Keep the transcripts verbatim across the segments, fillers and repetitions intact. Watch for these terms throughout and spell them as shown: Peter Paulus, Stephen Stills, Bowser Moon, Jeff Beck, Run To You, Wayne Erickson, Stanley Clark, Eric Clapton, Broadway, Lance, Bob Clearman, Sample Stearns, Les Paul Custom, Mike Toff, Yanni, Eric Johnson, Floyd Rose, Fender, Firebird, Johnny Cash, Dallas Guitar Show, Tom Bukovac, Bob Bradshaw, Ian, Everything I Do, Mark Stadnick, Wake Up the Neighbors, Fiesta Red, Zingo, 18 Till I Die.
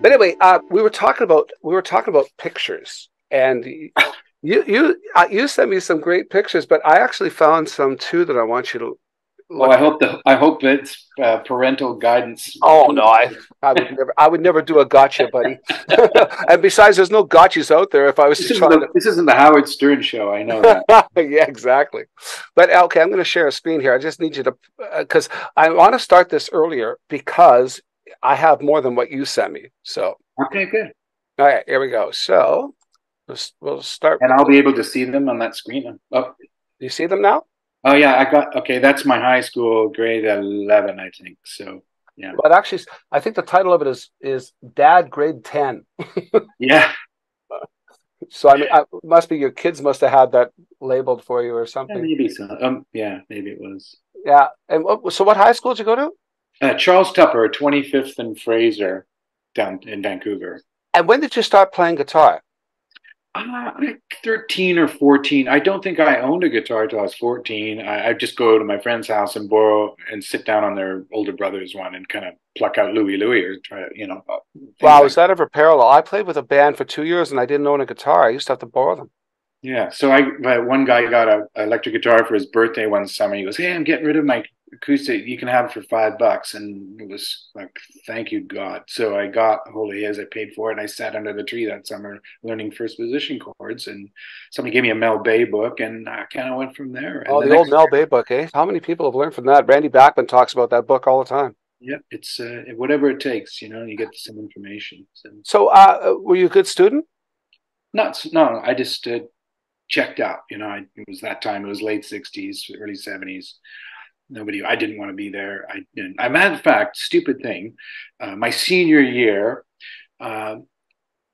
But anyway, uh, we were talking about we were talking about pictures, and you you uh, you sent me some great pictures, but I actually found some too that I want you to. Well, I hope the I hope it's uh, parental guidance. Oh no, I I would never I would never do a gotcha, buddy. And besides, there's no gotchas out there. If I was this trying the, to, this isn't the Howard Stern show. I know that. Yeah, exactly. But okay, I'm going to share a screen here. I just need you to because uh, I want to start this earlier because I have more than what you sent me. So okay, good. All right, here we go. So let's, we'll start, and I'll be able to see them on that screen. Oh, you see them now? Oh yeah, I got okay. That's my high school grade eleven, I think. So yeah. But actually, I think the title of it is is Dad Grade Ten. Yeah. So I mean, I, must be your kids must have had that labeled for you or something. Yeah, maybe so. Um, yeah, maybe it was. Yeah, and what, so what high school did you go to? Uh, Charles Tupper, twenty-fifth and Fraser, down in Vancouver. And when did you start playing guitar? Uh, like thirteen or fourteen. I don't think I owned a guitar till I was fourteen. I, I'd just go to my friend's house and borrow and sit down on their older brother's one and kind of pluck out Louie Louie or try to, you know. Wow, like is that ever parallel? I played with a band for two years and I didn't own a guitar. I used to have to borrow them. Yeah, so I but one guy got a, an electric guitar for his birthday one summer. He goes, "Hey, I'm getting rid of my acoustic. You can have it for five bucks." And it was like, thank you, God. So I got hold of his. I paid for it. And I sat under the tree that summer learning first position chords. And somebody gave me a Mel Bay book. And I kind of went from there. And oh, the, the old Mel Bay book, eh? How many people have learned from that? Randy Backman talks about that book all the time. Yeah, it's uh, whatever it takes, you know, you get some information. So, so uh, were you a good student? Not, no, I just uh, checked out. You know, I, it was that time. It was late sixties, early seventies. Nobody, I didn't want to be there. I didn't. I matter of fact, stupid thing. Uh, my senior year, uh,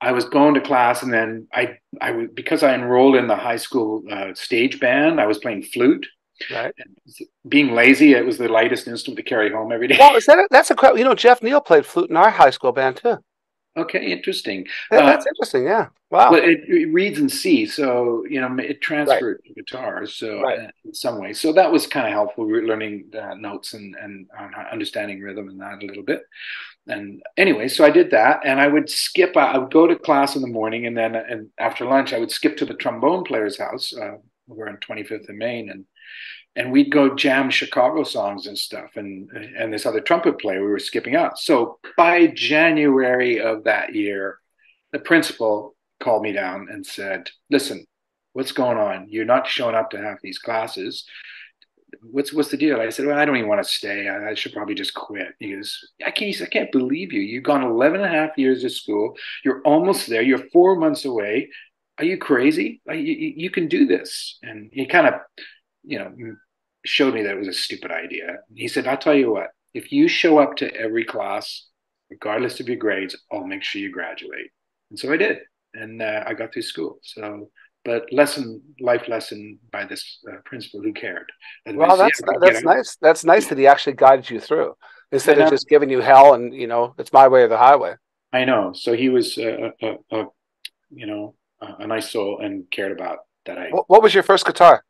I was going to class, and then I, I because I enrolled in the high school uh, stage band. I was playing flute. Right. And being lazy, it was the lightest instrument to carry home every day. Well, is that a, that's a you know Jeff Neal played flute in our high school band too. Okay, interesting. Yeah, that's uh, interesting. Yeah, wow. Well, it, it reads in C, so you know it transferred right. to guitars, so right. uh, in some ways, so that was kind of helpful. We were learning uh, notes and and uh, understanding rhythm and that a little bit. And anyway, so I did that, and I would skip. I would go to class in the morning, and then and after lunch, I would skip to the trombone player's house. Uh, we're on twenty-fifth and Main, and. And we'd go jam Chicago songs and stuff. And and this other trumpet player, we were skipping out. So by January of that year, the principal called me down and said, "Listen, what's going on? You're not showing up to half these classes. What's what's the deal?" I said, "Well, I don't even want to stay. I, I should probably just quit." He goes, I can't, I can't believe you. You've gone eleven and a half years to school. You're almost there. You're four months away. Are you crazy? Like, you, you can do this." And he kind of, you know, showed me that it was a stupid idea. He said, "I'll tell you what, if you show up to every class, regardless of your grades, I'll make sure you graduate." And so I did. And uh, I got through school. So, but lesson, life lesson by this uh, principal who cared. Well, that's, yeah, that's nice. That's nice that he actually guided you through instead of just giving you hell and, you know, it's my way or the highway. I know. So he was, uh, a, a, you know, a, a nice soul and cared about that. I. What was your first guitar?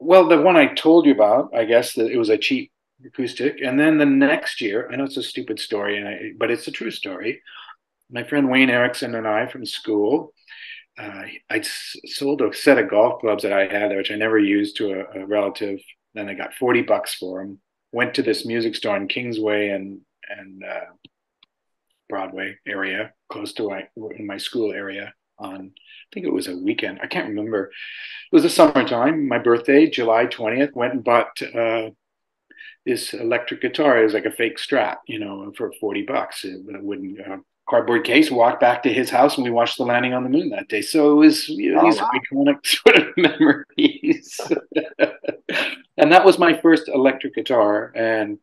Well, the one I told you about, I guess that it was a cheap acoustic. And then the next year, I know it's a stupid story, and I, but it's a true story. My friend Wayne Erickson and I from school, uh, I sold a set of golf clubs that I had, which I never used, to a, a relative. Then I got forty bucks for them. Went to this music store in Kingsway and and uh, Broadway area, close to my, in my school area. On, I think it was a weekend. I can't remember. It was the summertime. My birthday, July twentieth. Went and bought uh, this electric guitar. It was like a fake Strat, you know, for forty bucks. It, a wooden uh, cardboard case. Walked back to his house, and we watched The Landing on the Moon that day. So it was, you know, oh, these wow. iconic sort of memories. And that was my first electric guitar, and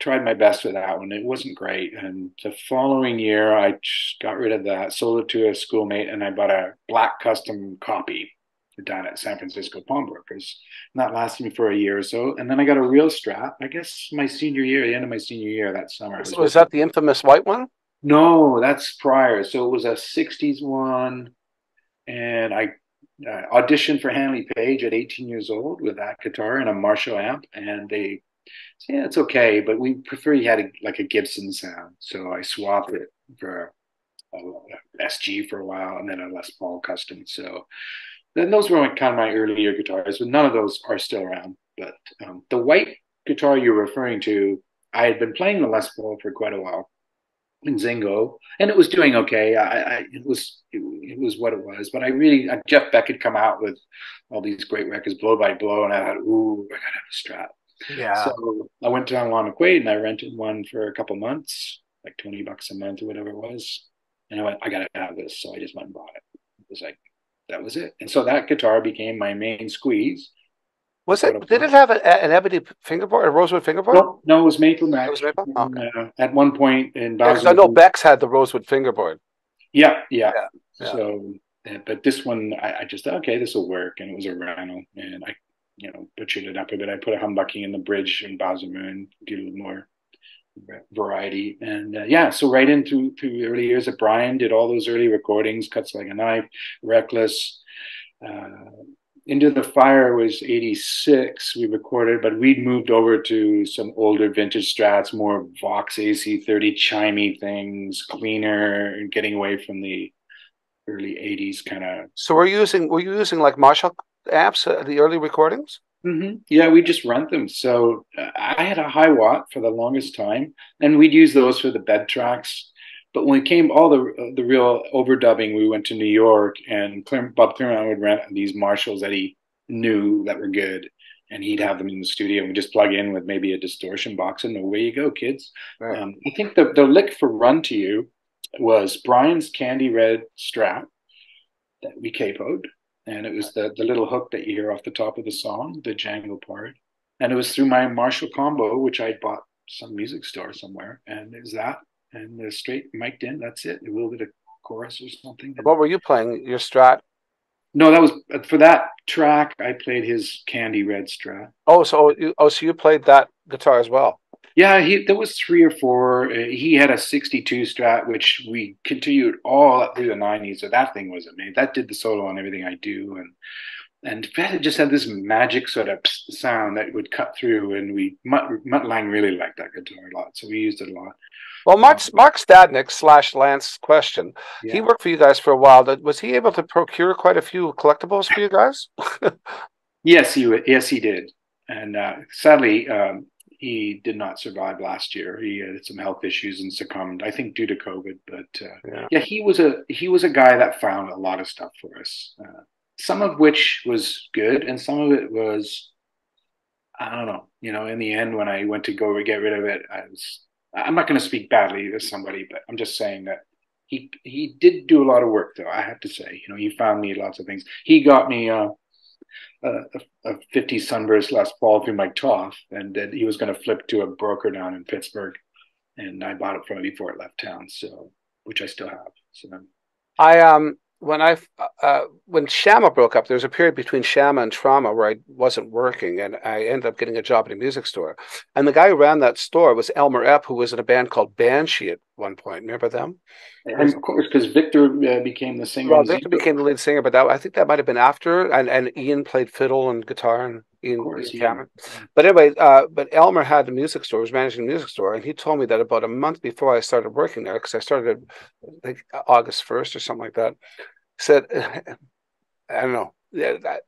tried my best with that one. It wasn't great. And the following year, I got rid of that, sold it to a schoolmate, and I bought a black custom copy down at San Francisco Pawnbrokers. And that lasted me for a year or so. And then I got a real Strat, I guess my senior year, the end of my senior year that summer. So was that the infamous white one? No, that's prior. So it was a sixties one. And I uh, auditioned for Hanley Page at eighteen years old with that guitar and a Marshall amp. And they So, yeah, it's okay, but we prefer you had a, like a Gibson sound. So I swapped it for a, a S G for a while, and then a Les Paul Custom. So then those were kind of my earlier guitars, but none of those are still around. But um, the white guitar you're referring to, I had been playing the Les Paul for quite a while in Zingo, and it was doing okay. I, I it was it, it was what it was, but I really uh, Jeff Beck had come out with all these great records, Blow by Blow, and I thought, ooh, I gotta have a Strat. Yeah. So I went down Long McQuaid and I rented one for a couple months, like twenty bucks a month or whatever it was, and I went, I gotta have this. So I just went and bought it. It was like that was it, and so that guitar became my main squeeze. Was it? Did it have a, an ebony fingerboard, a rosewood fingerboard? No, no, it was maple. It was maple. And, okay. uh, at one point in Bowser, yeah, I know Beck's had the rosewood fingerboard. Yeah, yeah. yeah, yeah. So, but this one, I, I just thought, okay, this will work, and it was a Rhino, and I, you know, butchered it up a bit. I put a humbucking in the bridge in Bowser Moon, give it more variety, and uh, yeah. So right in through through the early years of Brian, did all those early recordings, Cuts Like a Knife, Reckless. Uh, Into the Fire was eighty-six, we recorded, but we'd moved over to some older vintage Strats, more Vox A C thirty chimey things, cleaner, and getting away from the early eighties kind of. So we're using, were you using like Marshall amps, uh, the early recordings? Mm-hmm. Yeah, we just rent them. So uh, I had a high watt for the longest time, and we'd use those for the bed tracks. But when it came all the the real overdubbing, we went to New York, and Clear, Bob Clearman would rent these Marshalls that he knew that were good, and he'd have them in the studio, and we just plug in with maybe a distortion box, and away you go, kids. Right. Um, I think the, the lick for Run to You was Brian's Candy Red Strat that we capoed, and it was the, the little hook that you hear off the top of the song, the Django part, and it was through my Marshall combo, which I bought some music store somewhere, and it was that. And they're straight mic'd in. That's it. A little bit of chorus or something. What were you playing? Your Strat? No, that was for that track. I played his Candy Red Strat. Oh, so you, oh, so you played that guitar as well? Yeah, he, there was three or four. He had a sixty-two Strat, which we continued all up through the nineties. So that thing was amazing. That did the solo on Everything I Do, and and Fred just had this magic sort of sound that would cut through. And we Mutt, Mutt Lang really liked that guitar a lot, so we used it a lot. Well, Mark, Mark Stadnick slash Lance question. Yeah. He worked for you guys for a while. Was he able to procure quite a few collectibles for you guys? Yes, he yes he did. And uh, sadly, um, he did not survive last year. He had some health issues and succumbed, I think, due to COVID. But uh, yeah. yeah, he was a he was a guy that found a lot of stuff for us. Uh, some of which was good, and some of it was, I don't know. You know, in the end, when I went to go get rid of it, I was. I'm not going to speak badly of somebody, but I'm just saying that he he did do a lot of work, though, I have to say. You know, he found me lots of things. He got me uh, a, a fifty Sunburst last fall through Mike Toff, and then he was going to flip to a broker down in Pittsburgh, and I bought it from him before it left town, so which I still have. So I um when I uh, when Shama broke up, there was a period between Shama and Trauma where I wasn't working, and I ended up getting a job at a music store. And the guy who ran that store was Elmer Epp, who was in a band called Banshee at one point. Remember them? And of course, because Victor uh, became the singer. Well, Victor became the lead singer, but that, I think that might have been after. And and Ian played fiddle and guitar, and Ian, course, Ian Cameron. Yeah. But anyway, uh, but Elmer had the music store, was managing the music store, and he told me that about a month before I started working there, because I started, I think, August first or something like that. Said, I don't know. I,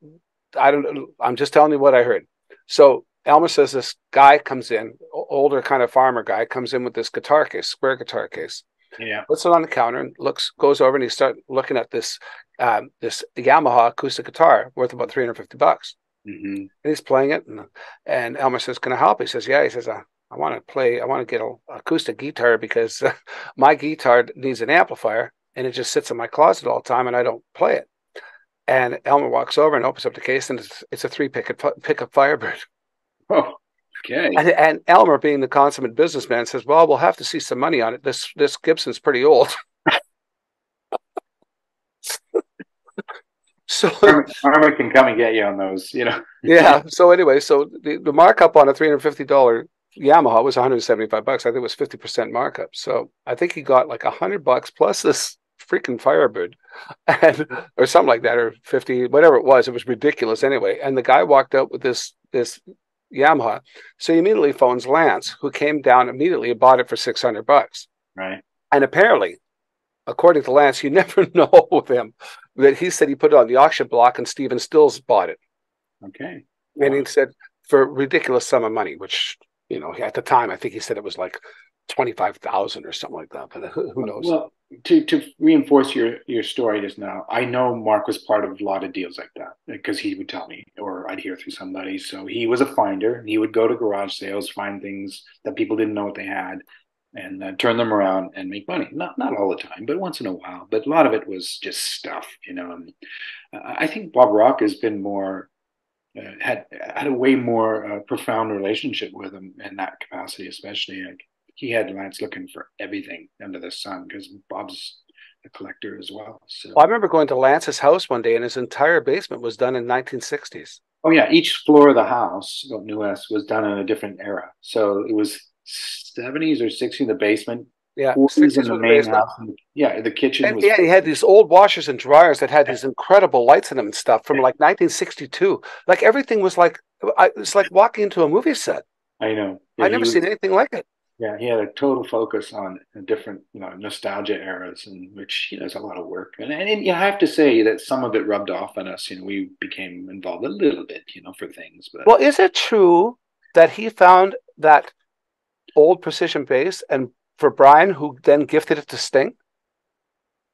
I don't. I'm just telling you what I heard. So Elmer says this guy comes in, older kind of farmer guy, comes in with this guitar case, square guitar case. Yeah. Puts it on the counter and looks, goes over and he starts looking at this um, this Yamaha acoustic guitar worth about three hundred fifty bucks. Mm-hmm. And he's playing it, and, and Elmer says, "Can I help?" He says, "Yeah." He says, "I, I want to play. I want to get an acoustic guitar because uh, my guitar needs an amplifier. And it just sits in my closet all the time, and I don't play it." And Elmer walks over and opens up the case, and it's, it's a three-pickup pickup Firebird. Oh, okay. And, and Elmer, being the consummate businessman, says, "Well, we'll have to see some money on it. This this Gibson's pretty old." So Elmer can come and get you on those, you know. Yeah. So anyway, so the, the markup on a three hundred fifty dollar Yamaha was one hundred seventy-five bucks. I think it was fifty percent markup. So I think he got like one hundred bucks plus this freaking Firebird and or something like that, or fifty, whatever it was. It was ridiculous anyway. And the guy walked out with this this Yamaha. So he immediately phones Lance, who came down immediately and bought it for six hundred bucks. Right. And apparently, according to Lance, you never know with him, that he said he put it on the auction block and Stephen Stills bought it. Okay. Wow. And he said for a ridiculous sum of money, which, you know, at the time, I think he said it was like twenty-five thousand or something like that. But who, who knows? Well, to, to reinforce your, your story just now, I know Mark was part of a lot of deals like that because he would tell me or I'd hear through somebody. So he was a finder. He would go to garage sales, find things that people didn't know what they had, and uh, turn them around and make money. Not not all the time, but once in a while. But a lot of it was just stuff, you know. And, uh, I think Bob Rock has been more, uh, had had a way more uh, profound relationship with him in that capacity, especially. Like, he had Lance looking for everything under the sun because Bob's a collector as well. So well, I remember going to Lance's house one day, and his entire basement was done in nineteen sixties. Oh yeah, each floor of the house, the New West, was done in a different era. So it was seventies or sixties in the basement. Yeah, sixties in the main house. Yeah, the kitchen. And was yeah, he had these old washers and dryers that had these incredible lights in them and stuff from like nineteen sixty-two. Like everything was like, it's like walking into a movie set. I know. Yeah, I've never was, seen anything like it. Yeah, he had a total focus on different, you know, nostalgia eras, in which, you know, there's a lot of work. And, and, and you have to say that some of it rubbed off on us. You know, we became involved a little bit, you know, for things. But well, is it true that he found that old precision bass and for Brian, who then gifted it to Sting?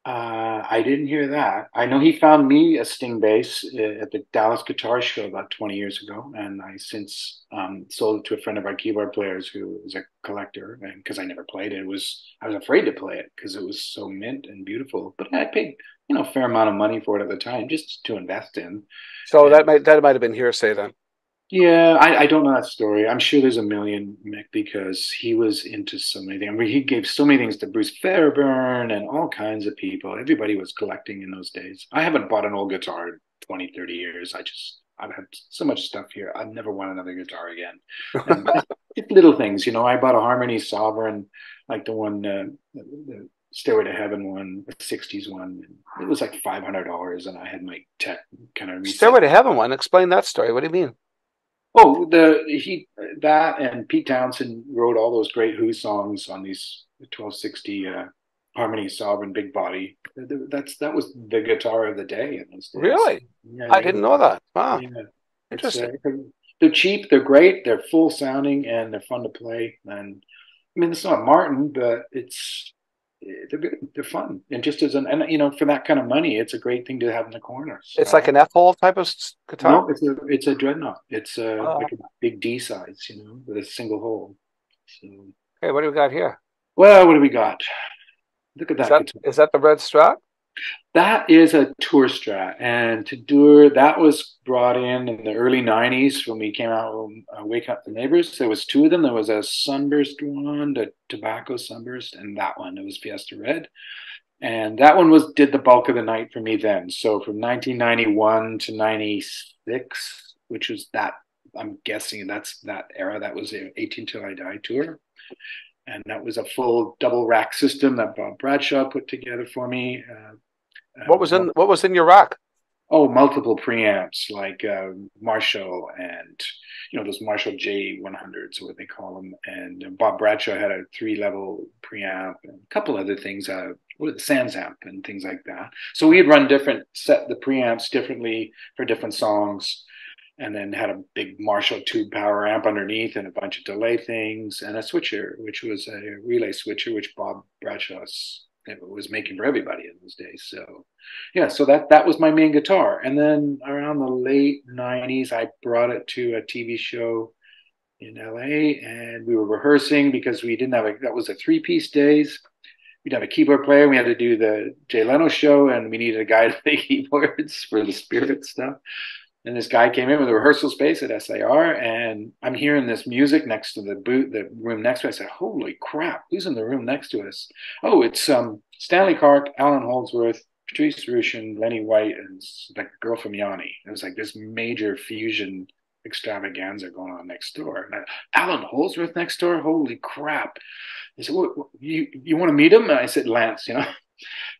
Uh, I didn't hear that. I know he found me a Sting bass at the Dallas Guitar Show about twenty years ago, and I since um, sold it to a friend of our keyboard players who was a collector, and because I never played it, it was I was afraid to play it because it was so mint and beautiful. But I paid, you know, a fair amount of money for it at the time just to invest in. So and that might that might have been hearsay then. Yeah, I, I don't know that story. I'm sure there's a million, Mick, because he was into so many things. I mean, he gave so many things to Bruce Fairburn and all kinds of people. Everybody was collecting in those days. I haven't bought an old guitar in twenty, thirty years. I just, I've had so much stuff here. I've never won another guitar again. And little things, you know, I bought a Harmony Sovereign, like the one, uh, the Stairway to Heaven one, the sixties one. It was like five hundred dollars, and I had my tech kind of reset. Stairway to Heaven one? Explain that story. What do you mean? Oh, the he that and Pete Townsend wrote all those great Who songs on these twelve sixty uh, Harmony Sovereign Big Body. That's that was the guitar of the day in those days. Really? Yeah, I didn't know that. Wow, yeah. Interesting. Uh, they're cheap, they're great, they're full sounding, and they're fun to play. And I mean, it's not Martin, but it's they're good, they're fun, and just as an and you know, for that kind of money, it's a great thing to have in the corner. So. It's like an F-hole type of guitar. No, it's a it's a dreadnought. It's a, oh. like a big D size, you know, with a single hole. So, hey, what do we got here? Well, what do we got? Look at that. Is that, is that the red Strat? That is a tour Strat, and to tour that was brought in in the early nineties when we came out with uh, Wake Up the Neighbors. There was two of them. There was a Sunburst one, the Tobacco Sunburst, and that one. It was Fiesta Red, and that one was did the bulk of the night for me then. So from nineteen ninety-one to ninety-six, which was that I'm guessing that's that era. That was the eighteen Till I Die tour. And that was a full double rack system that Bob Bradshaw put together for me. Uh, what was in What was in your rack? Oh, multiple preamps like uh, Marshall and you know those Marshall J one hundreds, what they call them. And uh, Bob Bradshaw had a three-level preamp and a couple other things, uh, what the Sans amp and things like that. So we had run different set the preamps differently for different songs. And then had a big Marshall tube power amp underneath and a bunch of delay things and a switcher, which was a relay switcher, which Bob Bradshaw was making for everybody in those days. So, yeah, so that, that was my main guitar. And then around the late nineties, I brought it to a T V show in L A and we were rehearsing because we didn't have a, that was a three-piece days. We'd have a keyboard player. We had to do the Jay Leno show and we needed a guy to play keyboards for the Spirit stuff. And this guy came in with a rehearsal space at S A R, and I'm hearing this music next to the boot, the room next to us. I said, holy crap, who's in the room next to us? Oh, it's um, Stanley Clark, Alan Holdsworth, Patrice Rushen, Lenny White, and like a girl from Yanni. It was like this major fusion extravaganza going on next door. And I, Alan Holdsworth next door? Holy crap. He said, what, what, you, you want to meet him? And I said, Lance, you know?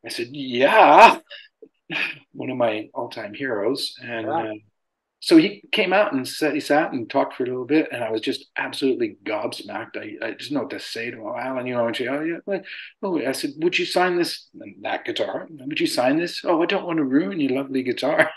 I said, yeah. One of my all-time heroes. And yeah. uh, so he came out and sat, he sat and talked for a little bit, and I was just absolutely gobsmacked. I, I just know what to say to him. Alan, you know, and she, oh, yeah. Like, oh, I said, would you sign this, and that guitar? Would you sign this? Oh, I don't want to ruin your lovely guitar.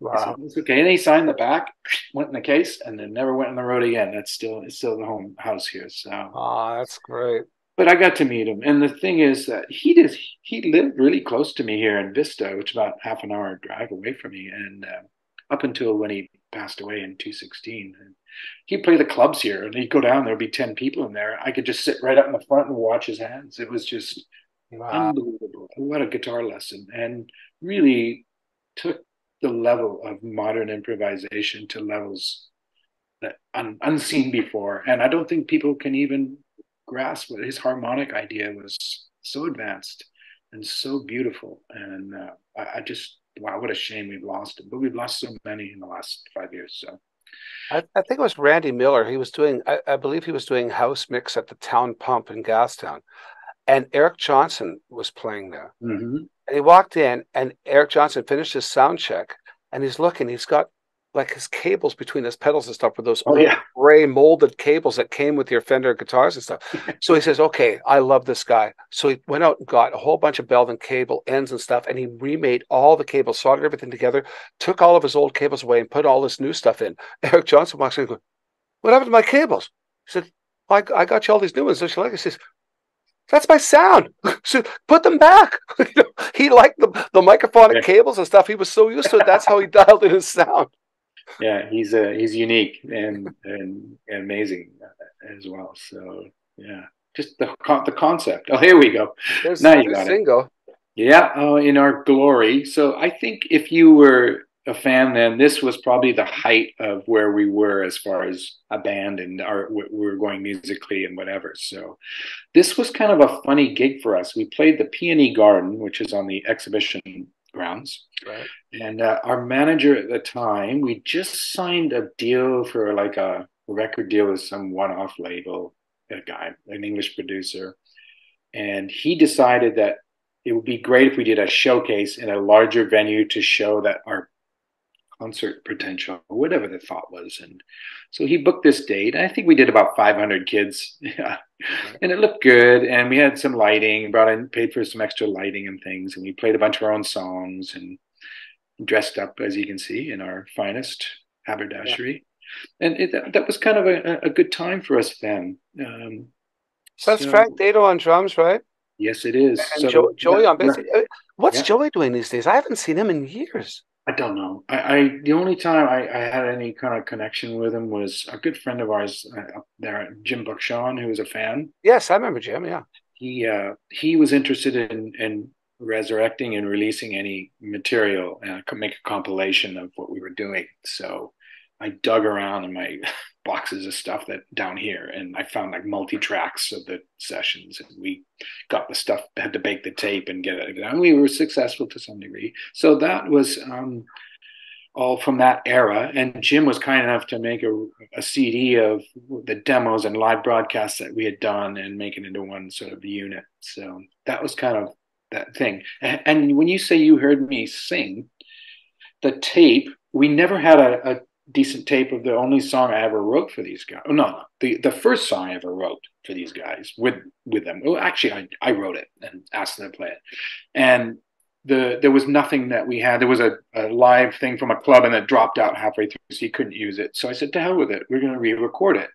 Wow. It's okay. And he signed the back, went in the case, and then never went on the road again. That's still, it's still the home house here. So, oh, that's great. But I got to meet him. And the thing is that he did, he lived really close to me here in Vista, which is about half an hour drive away from me. And, uh, up until when he passed away in two sixteen, and he'd play the clubs here, and he'd go down, there'd be ten people in there. I could just sit right up in the front and watch his hands. It was just wow. Unbelievable. What a guitar lesson. And really took the level of modern improvisation to levels that un- unseen before. And I don't think people can even grasp what his harmonic idea was, so advanced and so beautiful. And uh, I-, I just, wow, what a shame we've lost him. But we've lost so many in the last five years. So, I, I think it was Randy Miller. He was doing, I, I believe he was doing house mix at the Town Pump in Gastown. And Eric Johnson was playing there. Mm-hmm. And he walked in, and Eric Johnson finished his sound check. And he's looking, he's got like his cables between his pedals and stuff, with those oh, yeah. gray molded cables that came with your Fender guitars and stuff. So he says, okay, I love this guy. So he went out and got a whole bunch of Belvin cable ends and stuff, and he remade all the cables, soldered everything together, took all of his old cables away and put all this new stuff in. Eric Johnson walks in and goes, what happened to my cables? He said, well, I, I got you all these new ones. So she like, he says, that's my sound. So put them back. You know, he liked the, the microphonic yeah. cables and stuff. He was so used to it. That's how he dialed in his sound. Yeah, he's uh, he's unique and, and amazing as well. So yeah, just the con- the concept. Oh, here we go. There's, now you got Zingo. It. Yeah, oh, in our glory. So I think if you were a fan, then this was probably the height of where we were as far as a band and our we were going musically and whatever. So this was kind of a funny gig for us. We played the Peony Garden, which is on the exhibition grounds, right? And uh, our manager at the time, we just signed a deal for like a record deal with some one-off label, a guy, an English producer, and he decided that it would be great if we did a showcase in a larger venue to show that our concert potential, or whatever the thought was. And so he booked this date. I think we did about five hundred kids. Yeah. And it looked good. And we had some lighting, brought in, paid for some extra lighting and things. And we played a bunch of our own songs and dressed up, as you can see, in our finest haberdashery. Yeah. And it, that was kind of a, a good time for us then. Um, so that's so, Frank Dato on drums, right? Yes, it is. And so, jo- Joey on bass. What's yeah. Joey doing these days? I haven't seen him in years. I don't know. I, I the only time I, I had any kind of connection with him was a good friend of ours uh, up there, Jim Buckshawn, who was a fan. Yes, I remember Jim. Yeah, he uh, he was interested in, in resurrecting and releasing any material and uh, make a compilation of what we were doing. So I dug around in my boxes of stuff that down here, and I found like multi tracks of the sessions, and we got the stuff, had to bake the tape and get it done. We were successful to some degree. So that was um, all from that era. And Jim was kind enough to make a, a C D of the demos and live broadcasts that we had done and make it into one sort of unit. So that was kind of that thing. And when you say you heard me sing, the tape, we never had a, a decent tape of the only song I ever wrote for these guys. Oh, no, no. The, the first song I ever wrote for these guys with, with them. Well, actually, I, I wrote it and asked them to play it. And the there was nothing that we had. There was a, a live thing from a club, and it dropped out halfway through, so you couldn't use it. So I said, to hell with it. We're going to re-record it.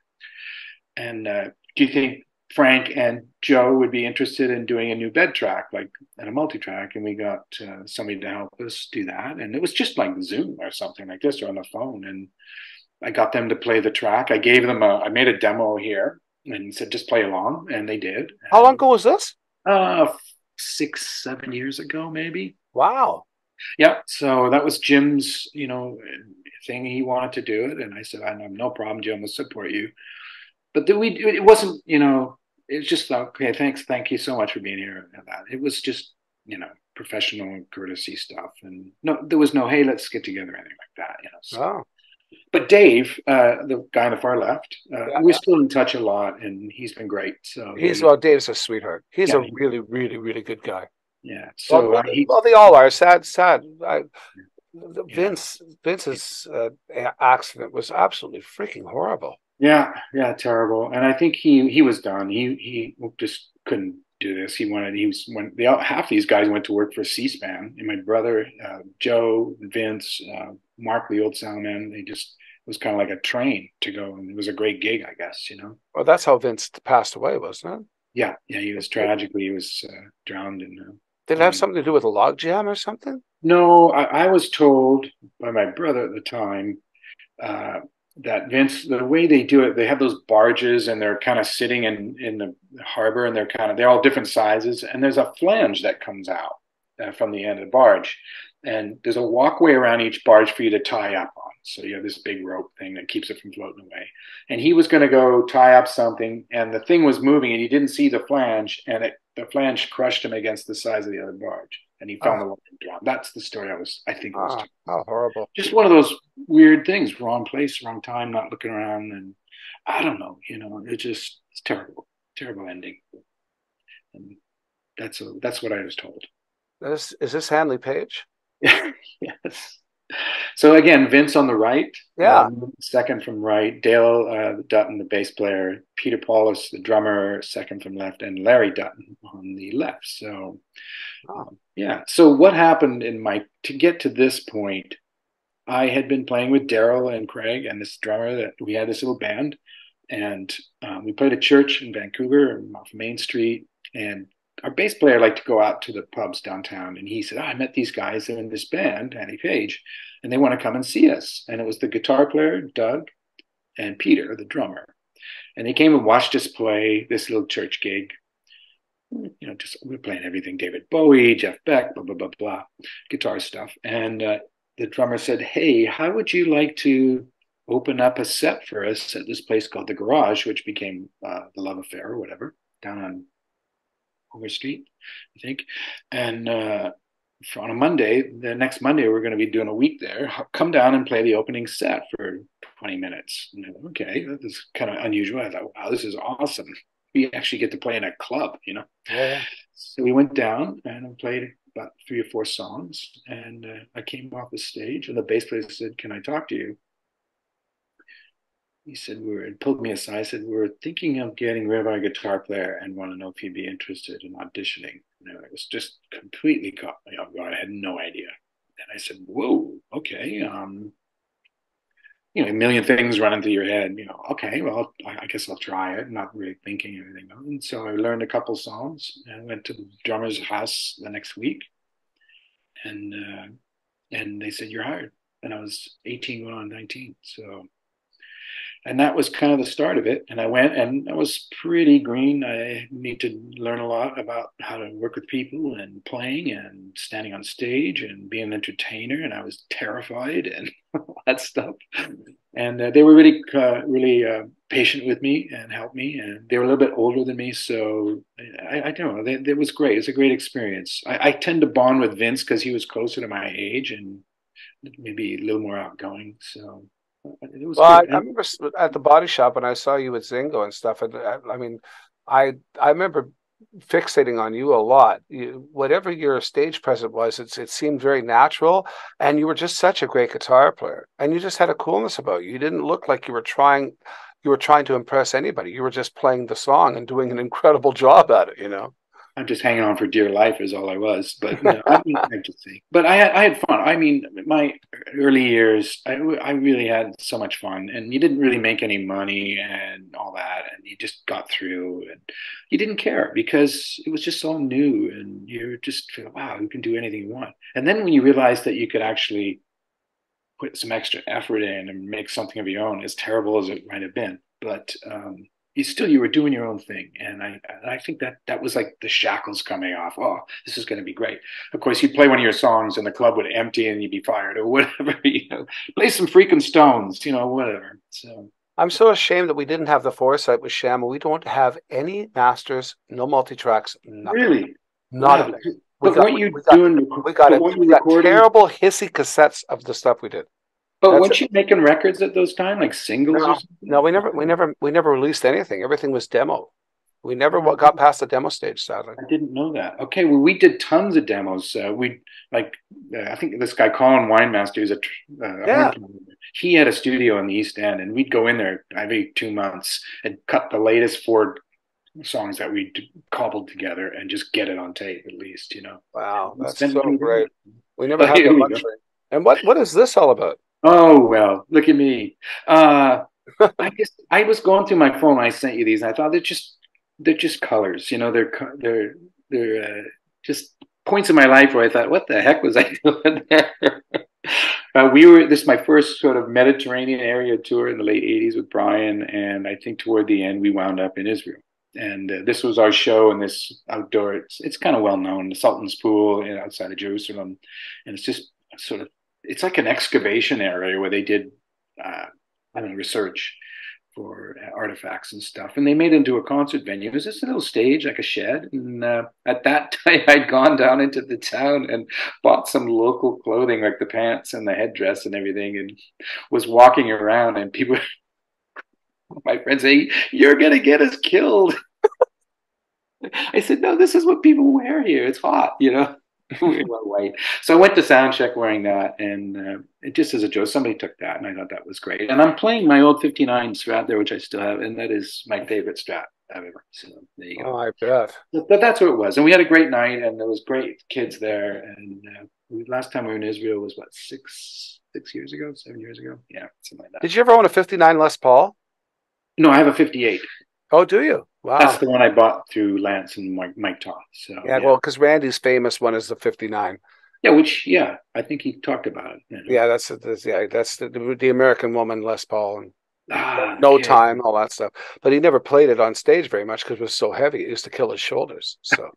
And uh, do you think Frank and Joe would be interested in doing a new bed track, like and a multi-track? And we got uh, somebody to help us do that. And it was just like Zoom or something like this, or on the phone. And I got them to play the track. I gave them a, I made a demo here and said, just play along. And they did. How and, long ago was this? Uh, six, seven years ago, maybe. Wow. Yeah. So that was Jim's, you know, thing. He wanted to do it. And I said, I have no problem, Jim, will support you. But we, it wasn't, you know, it's just like, okay, thanks, thank you so much for being here. And that it was just, you know, professional courtesy stuff, and no, there was no hey, let's get together, anything like that, you know. So. Oh. But Dave, uh, the guy on the far left, uh, yeah. we're still in touch a lot, and he's been great. So he's he, well, Dave's a sweetheart. He's yeah, a really, really, really good guy. Yeah. So well, uh, he, well they all are. Sad, sad. I, Vince Vince's uh, accident was absolutely freaking horrible. Yeah, yeah, terrible. And I think he he was done. He he just couldn't do this. He wanted. He was when they all, half these guys went to work for C-SPAN. And my brother uh, Joe, Vince, uh, Mark, the old sound man, they just. It was kind of like a train to go, and it was a great gig, I guess, you know. Well, that's how Vince passed away, wasn't it? Yeah, yeah, he was tragically, he was uh, drowned in. Uh, Did it have um, something to do with a log jam or something? No, I, I was told by my brother at the time uh, that Vince, the way they do it, they have those barges, and they're kind of sitting in in the harbor, and they're kind of they're all different sizes, and there's a flange that comes out uh, from the end of the barge, and there's a walkway around each barge for you to tie up on. So you have this big rope thing that keeps it from floating away. And he was going to go tie up something, and the thing was moving, and he didn't see the flange, and it, the flange crushed him against the sides of the other barge, and he found oh. the line and drowned. That's the story I was, I think, it was oh, how horrible. Just one of those weird things: wrong place, wrong time, not looking around, and I don't know, you know, it just it's terrible, terrible ending. And that's a, that's what I was told. This, is this Hanley Page? Yes. So again, Vince on the right, yeah, um, second from right, Dale uh, Dutton, the bass player, Peter Paulus, the drummer, second from left, and Larry Dutton on the left. So, um, yeah. So what happened in my, to get to this point, I had been playing with Daryl and Craig and this drummer that we had this little band, and um, we played a church in Vancouver off Main Street, and our bass player liked to go out to the pubs downtown, and he said, oh, I met these guys, they're in this band, Annie Page, and they want to come and see us. And it was the guitar player, Doug, and Peter, the drummer. And they came and watched us play this little church gig. You know, just we were playing everything, David Bowie, Jeff Beck, blah, blah, blah, blah, guitar stuff. And uh, the drummer said, hey, how would you like to open up a set for us at this place called The Garage, which became uh, The Love Affair or whatever, down on Street, I think. And uh, for on a Monday, the next Monday, we're going to be doing a week there. Come down and play the opening set for twenty minutes. And I went, okay, that is kind of unusual. I thought, wow, this is awesome. We actually get to play in a club, you know. Yeah. So we went down and played about three or four songs. And uh, I came off the stage, and the bass player said, can I talk to you? He said, we were, and pulled me aside. I said, we're thinking of getting rid of our guitar player and want to know if he'd be interested in auditioning. You know, it was just completely caught me off guard. I had no idea. And I said, whoa, okay. Um, you know, a million things running through your head. You know, okay, well, I, I guess I'll try it. Not really thinking anything. And so I learned a couple songs and went to the drummer's house the next week. And, uh, and they said, you're hired. And I was eighteen, going on nineteen. So... And that was kind of the start of it. And I went, and I was pretty green. I need to learn a lot about how to work with people and playing and standing on stage and being an entertainer. And I was terrified and all that stuff. And uh, they were really, uh, really uh, patient with me and helped me. And they were a little bit older than me. So I, I don't know. They, they was great. It was a great experience. I, I tend to bond with Vince because he was closer to my age and maybe a little more outgoing. So. It was well, I, I remember at the body shop when I saw you with Zingo and stuff. And I, I mean, I I remember fixating on you a lot. You, whatever your stage presence was, it's, it seemed very natural. And you were just such a great guitar player. And you just had a coolness about you. You didn't look like you were trying. You were trying to impress anybody. You were just playing the song and doing an incredible job at it. You know. I'm just hanging on for dear life is all I was, but no, I mean, I just think, but I had I had fun. I mean, my early years, I, I really had so much fun, and you didn't really make any money and all that, and you just got through, and you didn't care because it was just so new, and you just feel, wow, you can do anything you want. And then when you realize that you could actually put some extra effort in and make something of your own, as terrible as it might have been, but. Um, You still, you were doing your own thing, and I, and I think that that was like the shackles coming off. Oh, this is going to be great. Of course, you'd play one of your songs, and the club would empty, and you'd be fired or whatever. You know, play some freaking Stones, you know, whatever. So I'm so ashamed that we didn't have the foresight with Shama. We don't have any masters, no multi-tracks, nothing. Really, not. Yeah. But got, what you doing? We got it. We got terrible hissy cassettes of the stuff we did. But That's weren't you making records at those time, like singles? No, or something? No, we never, we never, we never released anything. Everything was demo. We never got past the demo stage, sadly. I didn't know that. Okay, well, we did tons of demos. Uh, we like, uh, I think this guy Colin Winemaster, who's a, uh, yeah. he had a studio in the East End, and we'd go in there every two months and cut the latest Ford songs that we cobbled together and just get it on tape, at least, you know. Wow, that's so great. We never had the luxury. And what what is this all about? Oh well, look at me. Uh, I just I was going through my phone. I sent you these. And I thought they're just. They're just colors, you know. They're they're they're uh, just points in my life where I thought, "What the heck was I doing there?" uh, we were this is my first sort of Mediterranean area tour in the late eighties with Brian, and I think toward the end we wound up in Israel. And uh, this was our show in this outdoor. It's, it's kind of well known, the Sultan's Pool, you know, outside of Jerusalem, and it's just sort of it's like an excavation area where they did uh, I don't know research. Or artifacts and stuff, and they made it into a concert venue. It was just a little stage, like a shed. And uh, at that time, I'd gone down into the town and bought some local clothing, like the pants and the headdress and everything, and was walking around. And people, my friends, say, "You're gonna get us killed." I said, "No, this is what people wear here. It's hot, you know." White. So I went to sound check wearing that, and uh, it just as a joke, somebody took that, and I thought that was great. And I'm playing my old fifty-nine Strat there, which I still have, and that is my favorite Strat I've ever. So there you go. Oh, I bet. But that's what it was, and we had a great night, and there was great kids there. And uh, we, last time we were in Israel was what six six years ago, seven years ago, yeah, something like that. Did you ever own a fifty-nine Les Paul? No, I have a fifty-eight. Oh, do you? Wow. That's the one I bought through Lance and Mike, Mike Toth. So, yeah, yeah, well, because Randy's famous one is the fifty-nine. Yeah, which, yeah, I think he talked about it. You know? Yeah, that's, that's, yeah, that's the, the American Woman, Les Paul, and ah, No yeah. Time, all that stuff. But he never played it on stage very much because it was so heavy. It used to kill his shoulders. So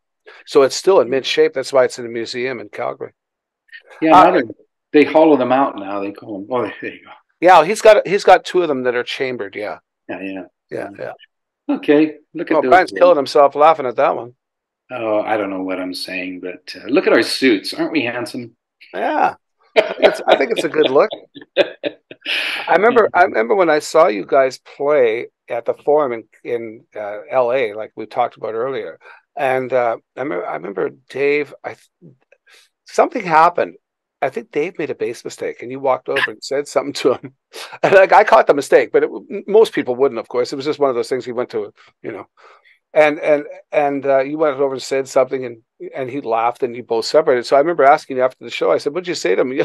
so it's still in mint shape. That's why it's in a museum in Calgary. Yeah, uh, they hollow them out now. They call them. Oh, there you go. Yeah, he's got, he's got two of them that are chambered, yeah. Yeah, yeah. Yeah, yeah. Okay, look at oh, those. Brian's killing himself laughing at that one. Oh, I don't know what I'm saying, but uh, look at our suits. Aren't we handsome? Yeah. I, think it's, I think it's a good look. I remember I remember when I saw you guys play at the Forum in, in uh, L A, like we talked about earlier. And uh, I, remember, I remember Dave, I something happened. I think Dave made a bass mistake, and you walked over and said something to him. And like, I caught the mistake, but it, most people wouldn't, of course. It was just one of those things he went to, you know. And and and uh, you went over and said something, and and he laughed, and you both separated. So I remember asking you after the show. I said, "What did you say to him?"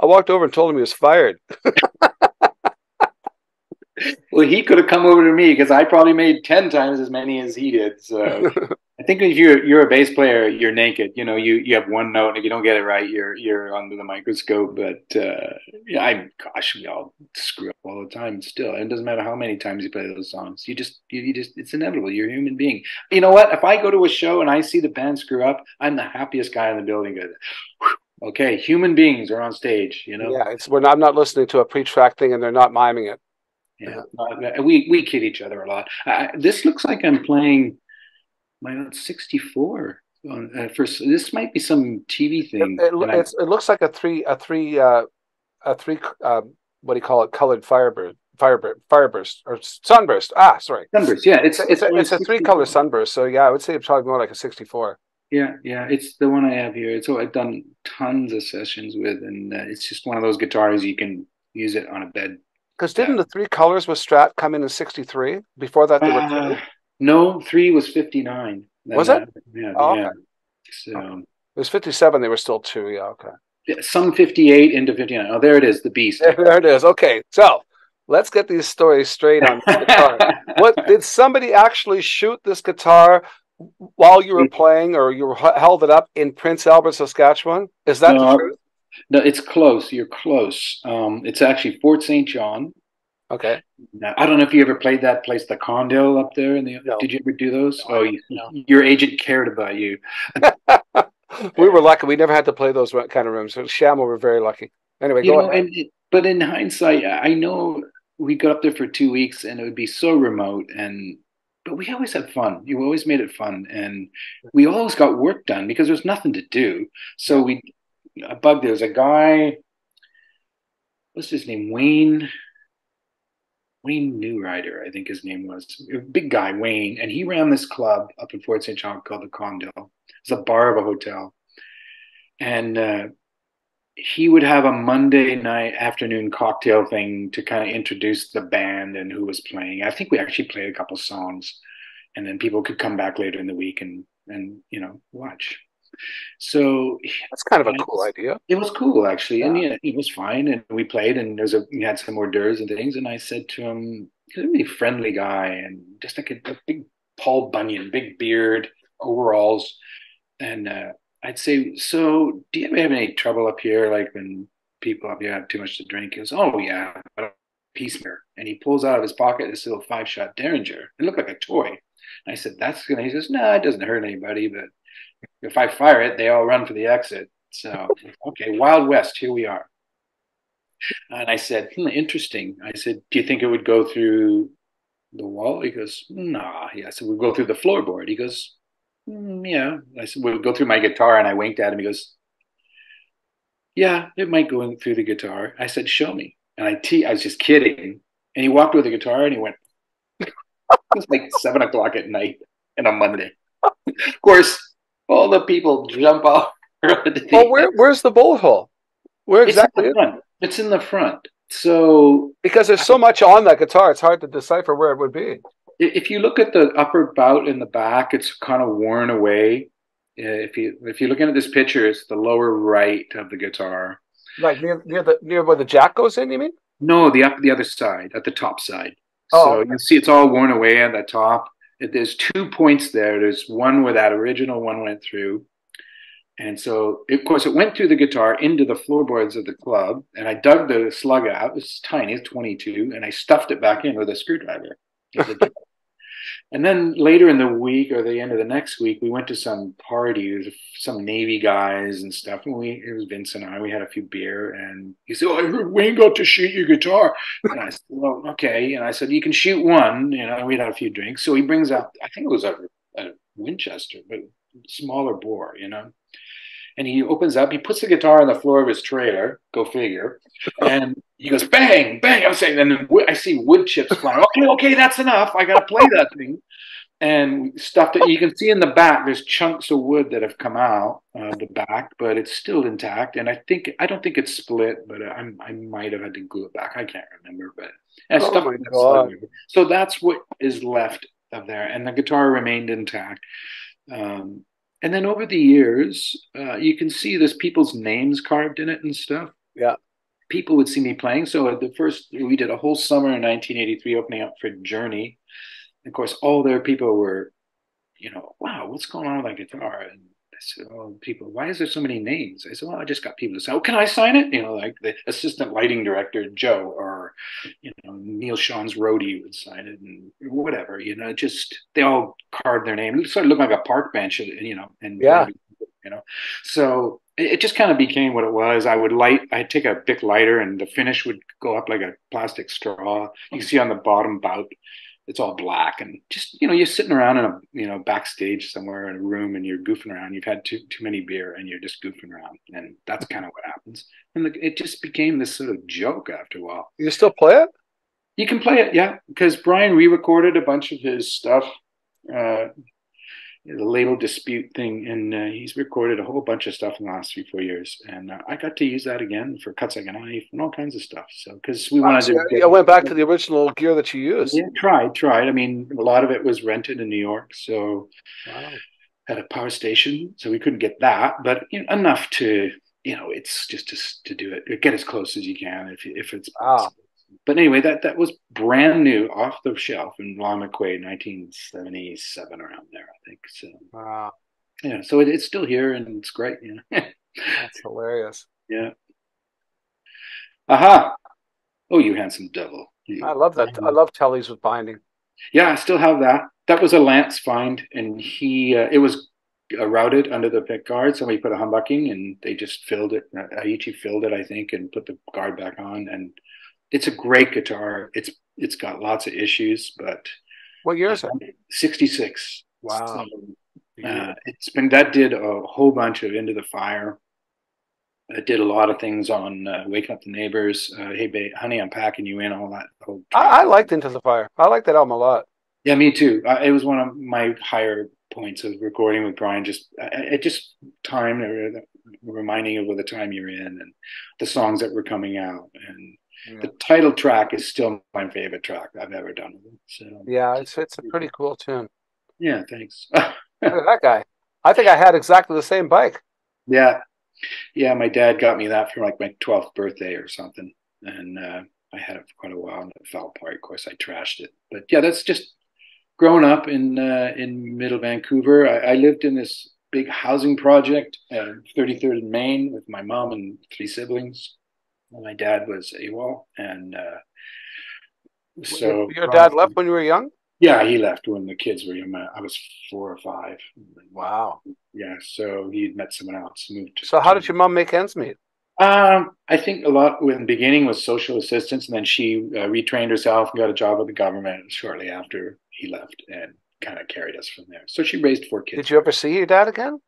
I walked over and told him he was fired. Well, he could have come over to me because I probably made ten times as many as he did. So I think if you're you're a bass player, you're naked. You know, you you have one note, and if you don't get it right, you're you're under the microscope. But uh, yeah, I gosh, we all screw up all the time. Still, and it doesn't matter how many times you play those songs. You just you, you just it's inevitable. You're a human being. You know what? If I go to a show and I see the band screw up, I'm the happiest guy in the building. Whew. Okay, human beings are on stage. You know, yeah, it's we're not, I'm not listening to a pre-track thing, and they're not miming it. Yeah, uh, we we kid each other a lot. Uh, this looks like I'm playing my sixty-four. On, uh, for this might be some T V thing. It, it, it's, it looks like a three a three uh, a three uh, what do you call it? Colored Firebird, Firebird, Fireburst or Sunburst. Ah, sorry, Sunburst. Yeah, it's it's it's a, it's a three color Sunburst. So yeah, I would say it's probably more like a sixty-four. Yeah, yeah, it's the one I have here. It's what I've done tons of sessions with, and uh, it's just one of those guitars you can use it on a bed. Because didn't yeah. the three colors with Strat come in in sixty-three? Before that, they were uh, no, three was fifty-nine. Was it? Yeah, oh, yeah. Okay. So okay. It was fifty-seven. They were still two. Yeah, okay. Yeah, some fifty-eight into fifty-nine. Oh, there it is, the beast. There it is. Okay, so let's get these stories straight on this guitar. What did somebody actually shoot this guitar while you were playing, or you were, held it up in Prince Albert, Saskatchewan? Is that no, the truth? No, it's close. You're close. Um, it's actually Fort Saint John. Okay. Now, I don't know if you ever played that place, the Condell up there. In the, no. Did you ever do those? No, oh, you, no. Your agent cared about you. We were lucky. We never had to play those kind of rooms. So Shama were very lucky. Anyway, you go know, ahead. And it, but in hindsight, I know we got up there for two weeks, and it would be so remote, and but we always had fun. You always made it fun, and we always got work done because there was nothing to do. So we. A bug. There was a guy. What's his name? Wayne. Wayne Newrider, I think his name was. Big guy, Wayne. And he ran this club up in Fort Saint John called the Condo. It's a bar of a hotel. And uh, he would have a Monday night afternoon cocktail thing to kind of introduce the band and who was playing. I think we actually played a couple songs. And then people could come back later in the week and, and you know, watch. So that's kind of a cool idea. It was cool, actually. Yeah. And yeah, it was fine. And we played, and there's a we had some hors d'oeuvres and things. And I said to him, he's a really friendly guy, and just like a, a big Paul Bunyan, big beard, overalls. And uh, I'd say, so do you ever have any trouble up here? Like when people up here have too much to drink? He goes, oh, yeah, piecemeal. And he pulls out of his pocket this little five shot Derringer. It looked like a toy. And I said, that's gonna, he says, no, nah, it doesn't hurt anybody, but if I fire it, they all run for the exit. So, okay, Wild West, here we are. And I said, hmm, interesting. I said, do you think it would go through the wall? He goes, nah. Yeah, I said, we'll go through the floorboard. He goes, mm, yeah. I said, we'll go through my guitar. And I winked at him. He goes, yeah, it might go through the guitar. I said, show me. And I, te- I was just kidding. And he walked with the guitar and he went, it was like seven o'clock at night on a Monday. Of course, all the people jump off. Well, where, where's the bullet hole? Where exactly? It's in the front. It's in the front. So because there's so much on that guitar, it's hard to decipher where it would be. If you look at the upper bout in the back, it's kind of worn away. If you if you're looking at this picture, it's the lower right of the guitar. Like near near the near where the jack goes in, you mean? No, the up the other side, at the top side. Oh, so okay. You see, it's all worn away at the top. There's two points there. There's one where that original one went through. And so, of course, it went through the guitar into the floorboards of the club. And I dug the slug out. It's tiny, it's twenty-two. And I stuffed it back in with a screwdriver. And then later in the week or the end of the next week, we went to some party with some Navy guys and stuff. And we, it was Vince and I, we had a few beer. And he said, oh, I heard Wayne got to shoot your guitar. And I said, well, okay. And I said, you can shoot one. You know, we'd had a few drinks. So he brings out, I think it was a, a Winchester, but smaller bore, you know. And he opens up, he puts the guitar on the floor of his trailer, go figure, and he goes, bang, bang. I'm saying, and I see wood chips flying. Okay, okay, that's enough. I got to play that thing. And stuff that you can see in the back, there's chunks of wood that have come out of the back, but it's still intact. And I think, I don't think it's split, but I, I might have had to glue it back. I can't remember, but and oh stuff like that. So that's what is left of there. And the guitar remained intact. Um, And then over the years, uh, you can see there's people's names carved in it and stuff. Yeah. People would see me playing. So at the first, we did a whole summer in nineteen eighty-three opening up for Journey. Of course, all their people were, you know, wow, what's going on with that guitar? And I said, oh, people, why is there so many names? I said, well, I just got people to say, oh, can I sign it? You know, like the assistant lighting director, Joe, or, you know, Neil Sean's roadie would sign it and whatever, you know, just they all carved their name. It sort of looked like a park bench, you know, and, yeah. You know, so it just kind of became what it was. I would light, I'd take a Bic lighter and the finish would go up like a plastic straw. You can see on the bottom bout, it's all black and just, you know, you're sitting around in a, you know, backstage somewhere in a room and you're goofing around. You've had too too many beer and you're just goofing around. And that's kind of what happens. And the, it just became this sort of joke after a while. You still play it? You can play it, yeah. Because Brian re-recorded a bunch of his stuff, uh, the label dispute thing. And uh, he's recorded a whole bunch of stuff in the last three, four years. And uh, I got to use that again for Cuts Like a Knife and all kinds of stuff. So, because we wanted to. I, I went back to the original gear that you used. Yeah, tried, tried. I mean, a lot of it was rented in New York. So, wow. At a power station. So we couldn't get that, but you know, enough to, you know, it's just to, to do it. Get as close as you can if, if it's possible. Wow. But anyway, that, that was brand new off the shelf in Long McQuaid, nineteen seventy-seven, around there, I think. So, wow. Yeah, so it, it's still here and it's great. You know? That's hilarious. Yeah. Aha. Oh, you handsome devil. You. I love that. I love tellies with binding. Yeah, I still have that. That was a Lance find, and he uh, it was uh, routed under the pick guard. Somebody put a humbucking, and they just filled it. Aichi filled it, I think, and put the guard back on, and it's a great guitar. It's it's got lots of issues, but what year is it? sixty-six. Wow. So, uh, it's been that did a whole bunch of Into the Fire I did a lot of things on uh, Wake Up the Neighbors, uh, Hey Babe, Honey, I'm Packing You In, all that. Whole I, I liked Into the Fire. I liked that album a lot. Yeah, me too. I, it was one of my higher points of recording with Brian. Just I, I just time, reminding of the time you're in and the songs that were coming out. And yeah. The title track is still my favorite track I've ever done with it. So yeah, it's it's a pretty cool tune. Yeah, thanks. Look at that guy. I think I had exactly the same bike. Yeah. Yeah, my dad got me that for like my twelfth birthday or something, and uh, I had it for quite a while, and it fell apart. Of course, I trashed it. But yeah, that's just growing up in uh, in Middle Vancouver. I, I lived in this big housing project, uh, thirty-third and Main, with my mom and three siblings. And my dad was AWOL, and uh, so your dad probably, left when you were young. Yeah, he left when the kids were young. I was four or five. Wow. Yeah, so he met someone else. Moved. To so how did your mom make ends meet? Um, I think a lot in the beginning was social assistance, and then she uh, retrained herself and got a job with the government shortly after he left and kind of carried us from there. So she raised four kids. Did you ever see your dad again?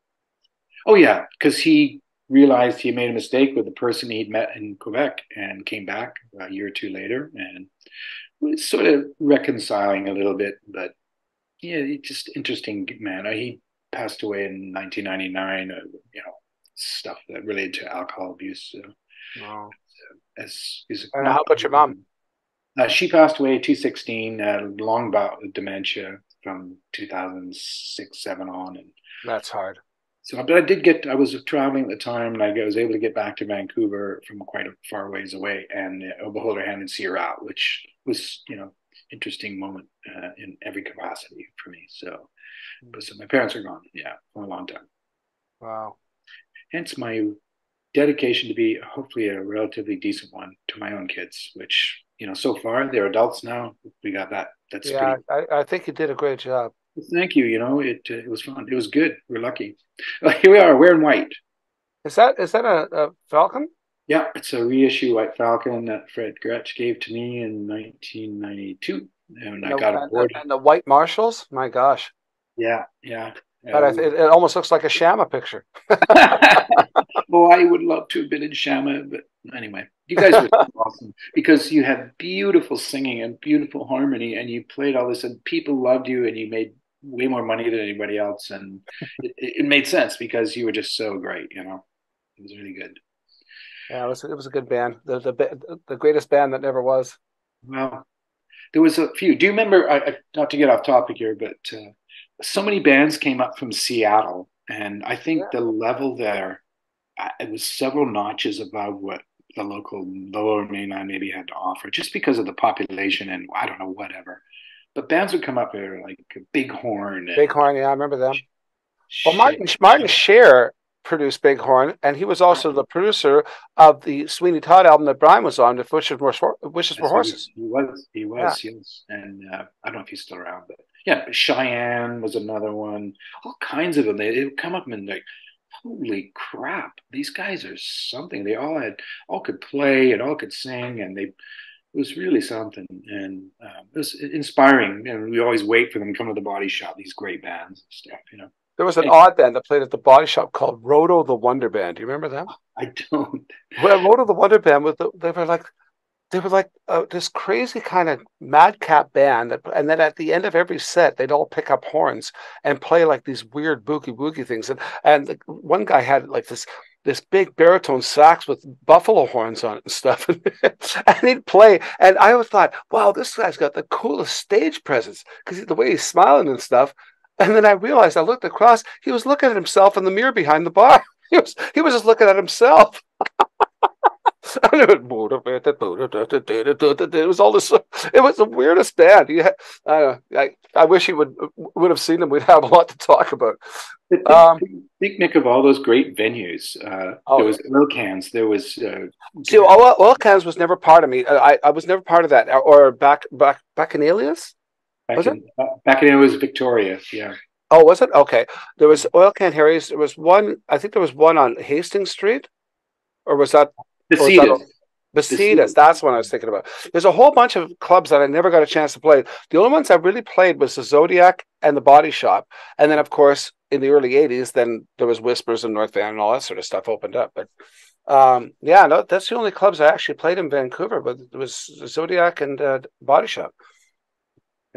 Oh, yeah, because he realized he made a mistake with the person he'd met in Quebec and came back a year or two later, and sort of reconciling a little bit, but yeah, just interesting man. He passed away in nineteen ninety-nine. Uh, you know, stuff that related to alcohol abuse. So, wow. Uh, as is. And how about your mom? Uh, she passed away at two sixteen. Uh, long bout with dementia from two thousand six, seven on, and that's hard. So, but I did get. I was traveling at the time, and I was able to get back to Vancouver from quite a far ways away, and uh, I'll hold her hand and see her out, which was, you know, interesting moment uh, in every capacity for me. So, but so my parents are gone, yeah, for a long time. Wow. Hence my dedication to be hopefully a relatively decent one to my own kids, which, you know, so far they're adults now. We got that. That's yeah. Pretty... I, I think you did a great job. Thank you. You know, it uh, it was fun. It was good. We're lucky. Well, here we are. Wearing white. Is that is that a, a Falcon? Yeah, it's a reissue White Falcon that Fred Gretsch gave to me in nineteen ninety-two, and no, I got and, aboard. And the white Marshalls, my gosh. Yeah, yeah. But um, it, it almost looks like a Shama picture. Well, I would love to have been in Shama, but anyway, you guys were awesome because you had beautiful singing and beautiful harmony, and you played all this, and people loved you, and you made way more money than anybody else, and it, it made sense because you were just so great. You know, it was really good. Yeah, it was, it was a good band. The, the the greatest band that never was. Well, there was a few. Do you remember, I, I, not to get off topic here, but uh, so many bands came up from Seattle. And I think yeah. the level there, it was several notches above what the local, the lower mainland maybe had to offer, just because of the population and I don't know, whatever. But bands would come up there like Bighorn. Bighorn, yeah, I remember them. Shit. Well, Martin, Martin Scherer produced Bighorn, and he was also the producer of the Sweeney Todd album that Brian was on, Wishes Were, Wishes Were Horses. He was, he was, yeah. Yes. And uh, I don't know if he's still around, but yeah, Cheyenne was another one. All kinds of them. They, they would come up and like, holy crap, these guys are something. They all had, all could play and all could sing, and they, it was really something. And um, it was inspiring. And we always wait for them to come to the Body Shop, these great bands and stuff, you know. There was an odd band that played at the Body Shop called Roto the Wonder Band. Do you remember them? I don't. Well, Roto the Wonder Band was the, they were like they were like uh, this crazy kind of madcap band, that, and then at the end of every set, they'd all pick up horns and play like these weird boogie boogie things. And and the, one guy had like this this big baritone sax with buffalo horns on it and stuff, and he'd play. And I always thought, wow, this guy's got the coolest stage presence because the way he's smiling and stuff. And then I realized, I looked across, he was looking at himself in the mirror behind the bar. He was, he was just looking at himself. It was all this, it was the weirdest band. You had, I, don't know, I, I wish he would would have seen them. We'd have a lot to talk about. Um, think, Nick, of all those great venues. Uh, oh, there was Oil Cans. There was. Uh, see, Oil, Oil Cans was never part of me. I, I was never part of that. Or back, back, Bacchanalias? Back was in, it? Uh, back in it was Victoria, yeah. Oh, was it? Okay. There was Oil Can Harry's. There was one, I think there was one on Hastings Street, or was that? Besitas. Besitas, that's what I was thinking about. There's a whole bunch of clubs that I never got a chance to play. The only ones I really played was the Zodiac and the Body Shop. And then, of course, in the early eighties, then there was Whispers and North Van and all that sort of stuff opened up. But Um, yeah, no, that's the only clubs I actually played in Vancouver, but it was Zodiac and uh, Body Shop.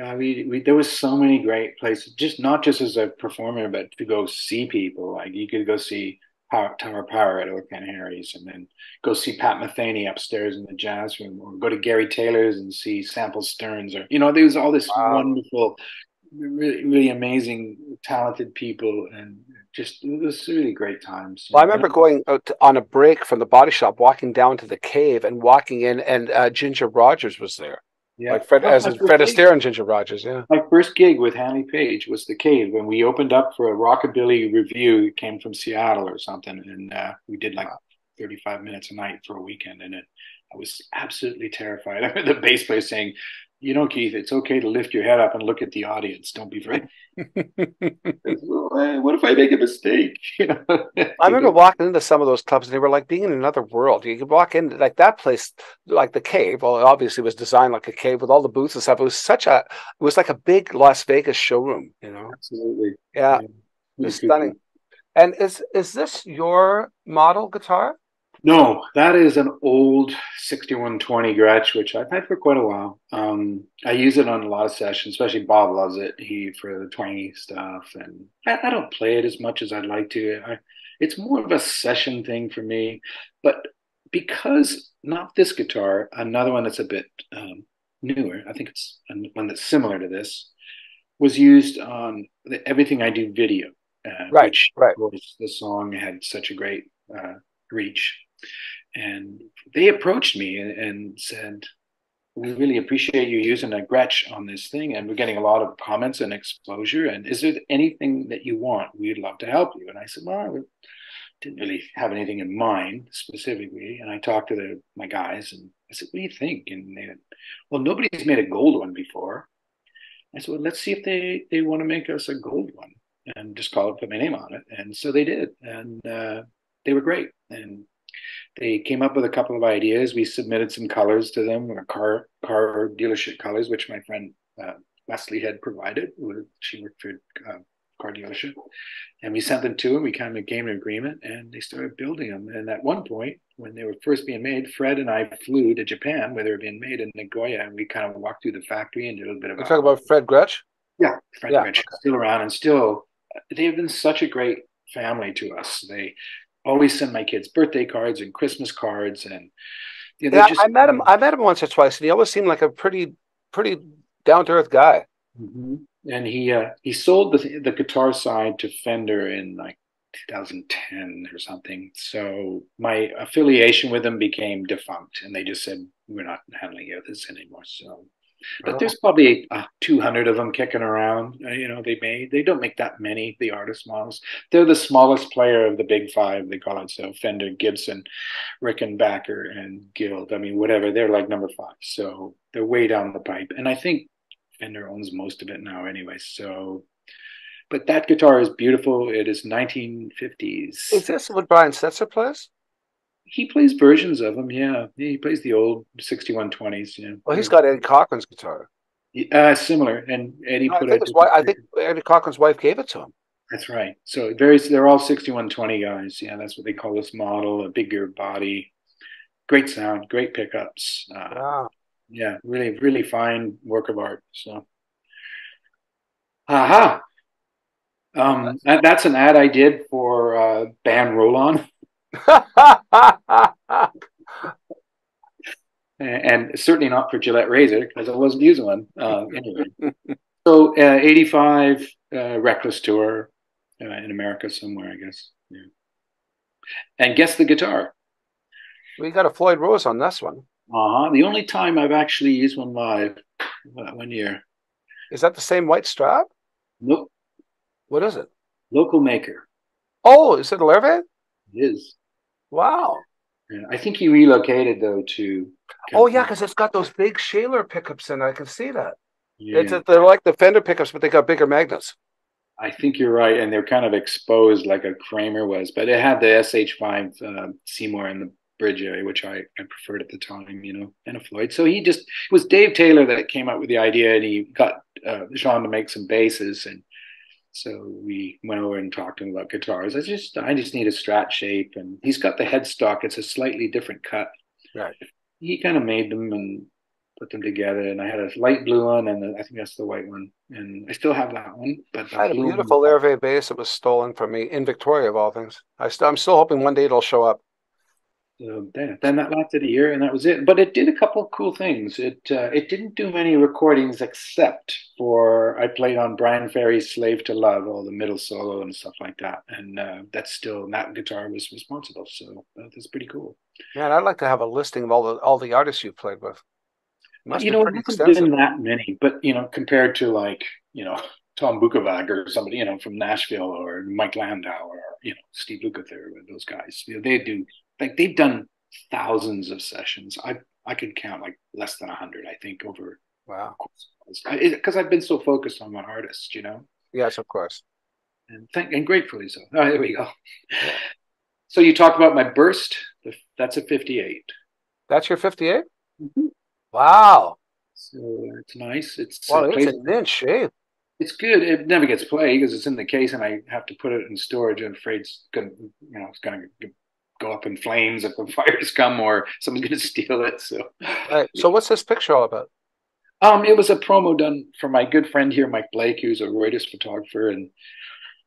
I mean, we, there was so many great places, just not just as a performer, but to go see people. Like you could go see Power, Tower Power at Old Ken Harry's, and then go see Pat Metheny upstairs in the jazz room, or go to Gary Taylor's and see Sample Stearns, or you know, there was all this wow. wonderful, really, really amazing, talented people, and just it was really great times. Well, I remember going out to, on a break from the Body Shop, walking down to the Cave, and walking in, and uh, Ginger Rogers was there. Yeah. Like Fred, oh, as in Fred Astaire and Ginger Rogers, yeah. My first gig with Hanley Page was the Cave. When we opened up for a rockabilly review, it came from Seattle or something, and uh, we did like thirty-five minutes a night for a weekend, and it, I was absolutely terrified. I heard the bass player saying, "You know, Keith, it's okay to lift your head up and look at the audience. Don't be afraid." Well, what if I make a mistake? You know? I remember walking into some of those clubs, and they were like being in another world. You could walk in like that place, like the Cave. Well, it obviously was designed like a cave with all the booths and stuff. It was such a, it was like a big Las Vegas showroom. You know, absolutely, yeah, yeah. It was stunning. And is is this your model guitar? No, that is an old sixty-one twenty Gretsch, which I've had for quite a while. Um, I use it on a lot of sessions, especially Bob loves it. He for the twangy stuff, and I, I don't play it as much as I'd like to. I, it's more of a session thing for me, but because not this guitar, another one that's a bit um, newer, I think it's one that's similar to this, was used on the Everything I Do video. Uh, right, which, right. Of course, the song had such a great uh, reach. And they approached me and, and said, "We really appreciate you using a Gretsch on this thing, and we're getting a lot of comments and exposure. And is there anything that you want? We'd love to help you." And I said, "Well, I didn't really have anything in mind specifically." And I talked to the, my guys, and I said, "What do you think?" And they said, "Well, nobody's made a gold one before." I said, "Well, let's see if they, they want to make us a gold one, and just call it, put my name on it." And so they did, and uh, they were great. And they came up with a couple of ideas. We submitted some colors to them, or car car dealership colors, which my friend uh, Leslie had provided. She worked for a uh, car dealership. And we sent them to them. We kind of came to an agreement, and they started building them. And at one point, when they were first being made, Fred and I flew to Japan where they were being made in Nagoya, and we kind of walked through the factory and did a little bit of... You're talking about Fred Gretsch? Yeah, Fred yeah, Gretsch. Okay. Still around, and still, they have been such a great family to us. They... always send my kids birthday cards and Christmas cards, and you know, yeah, just, I met him. I met him once or twice, and he always seemed like a pretty, pretty down to earth guy. Mm-hmm. And he uh, he sold the the guitar side to Fender in like two thousand ten or something. So my affiliation with them became defunct, and they just said, "We're not handling this anymore." So, but oh. there's probably uh, two hundred of them kicking around. Uh, you know, they made. They don't make that many. The artist models. They're the smallest player of the big five. They call it so: Fender, Gibson, Rickenbacker, and Guild. I mean, whatever. They're like number five. So they're way down the pipe. And I think Fender owns most of it now, anyway. So, but that guitar is beautiful. It is nineteen fifties. Is this what Brian Setzer plays? He plays versions of them, yeah. He plays the old sixty-one twenties. Yeah. Well, he's got Eddie Cochran's guitar. Uh, similar, and Eddie no, put I think, it wife, I think Eddie Cochran's wife gave it to him. That's right. So very, they're all sixty-one twenty guys. Yeah, that's what they call this model, a bigger body. Great sound, great pickups. Uh, wow. Yeah, really, really fine work of art. So, aha. Um, that's, that, that's an ad I did for uh, Ban Roll-On. And certainly not for Gillette Razor, because I wasn't using one uh, anyway. So uh, eighty-five uh, Reckless tour uh, in America somewhere, I guess. Yeah. And guess the guitar. We got a Floyd Rose on this one. Uh-huh. The only time I've actually used one live, uh, one year. Is that the same white strap? Nope. What is it? Local maker. Oh, is it a Lerve? It is. Wow. Yeah, I think he relocated though to... Oh yeah, because it's got those big Shaler pickups in it. I can see that. Yeah. It's, they're like the Fender pickups, but they got bigger magnets. I think you're right, and they're kind of exposed like a Kramer was, but it had the S H five uh, Seymour in the bridge area, which I, I preferred at the time, you know, and a Floyd. So he just... It was Dave Taylor that came up with the idea, and he got uh, Sean to make some basses, and So we went over and talked to him about guitars. I just, I just need a Strat shape. And he's got the headstock. It's a slightly different cut. Right. He kind of made them and put them together. And I had a light blue one, and I think that's the white one. And I still have that one. But I had a beautiful Hervé bass that was stolen from me in Victoria, of all things. I st- I'm still hoping one day it'll show up. So then, then that lasted a year, and that was it. But it did a couple of cool things. It uh, it didn't do many recordings, except for I played on Brian Ferry's "Slave to Love," all the middle solo and stuff like that. And uh, that's still that guitar was responsible. So uh, that's pretty cool. Man, I'd like to have a listing of all the all the artists you played with. Must you know, it hasn't been that many, but you know, compared to like you know Tom Bukovac or somebody you know from Nashville or Mike Landau or you know Steve Lukather, those guys, you know, they do. Like they've done thousands of sessions. I I could count like less than a hundred, I think, over. Wow. Because I've been so focused on my artist, you know. Yes, of course. And thank and gratefully so. All right, there we go. Yeah. So you talk about my burst. That's a fifty-eight. That's your fifty-eight. Mm-hmm. Wow. So it's nice. It's wow. Uh, it's in mint shape. It's good. It never gets played because it's in the case, and I have to put it in storage. I'm afraid it's gonna, you know, it's gonna. go up in flames if the fires come, or someone's going to steal it. So, right. So what's this picture all about? Um, it was a promo done for my good friend here, Mike Blake, who's a Reuters photographer, and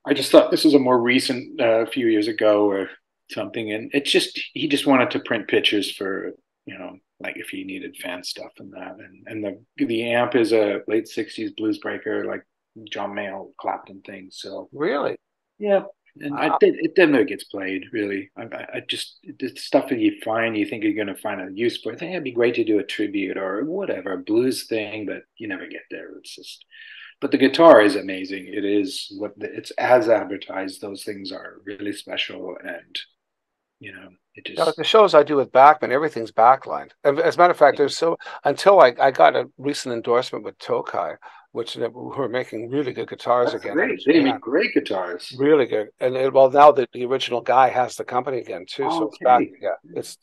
I just thought this was a more recent, a uh, few years ago or something. And it's just he just wanted to print pictures for you know, like if you needed fan stuff and that. And and the the amp is a late sixties blues breaker, like John Mayall Clapton thing. So really, yeah. And wow. I did, it never gets played, really. I, I just, the stuff that you find, you think you're going to find a use for. I think it'd be great to do a tribute or whatever, a blues thing, but you never get there. It's just, but the guitar is amazing. It is what the, it's as advertised. Those things are really special. And, you know, it just. Now, the shows I do with Backman, everything's backlined. As a matter of fact, there's so, until I, I got a recent endorsement with Tokai, which who are making really good guitars. That's again. Great. They make great guitars. Really good. And it, well, now that the original guy has the company again too, oh, so it's okay. Back. Yeah, it's.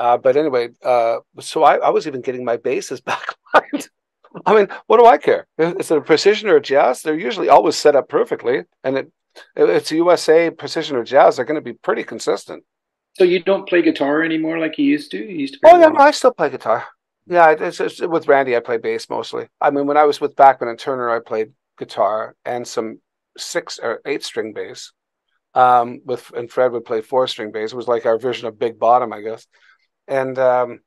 Uh, but anyway, uh, so I, I was even getting my basses backlined. I mean, what do I care? Is it a Precision or a Jazz? They're usually always set up perfectly, and it, it's a U S A Precision or Jazz. They're going to be pretty consistent. So you don't play guitar anymore like you used to? You used to. Play oh yeah, no, I still play guitar. Yeah, it's, it's, with Randy, I play bass mostly. I mean, when I was with Backman and Turner, I played guitar and some six or eight string bass. Um, with and Fred would play four string bass. It was like our version of Big Bottom, I guess. And um,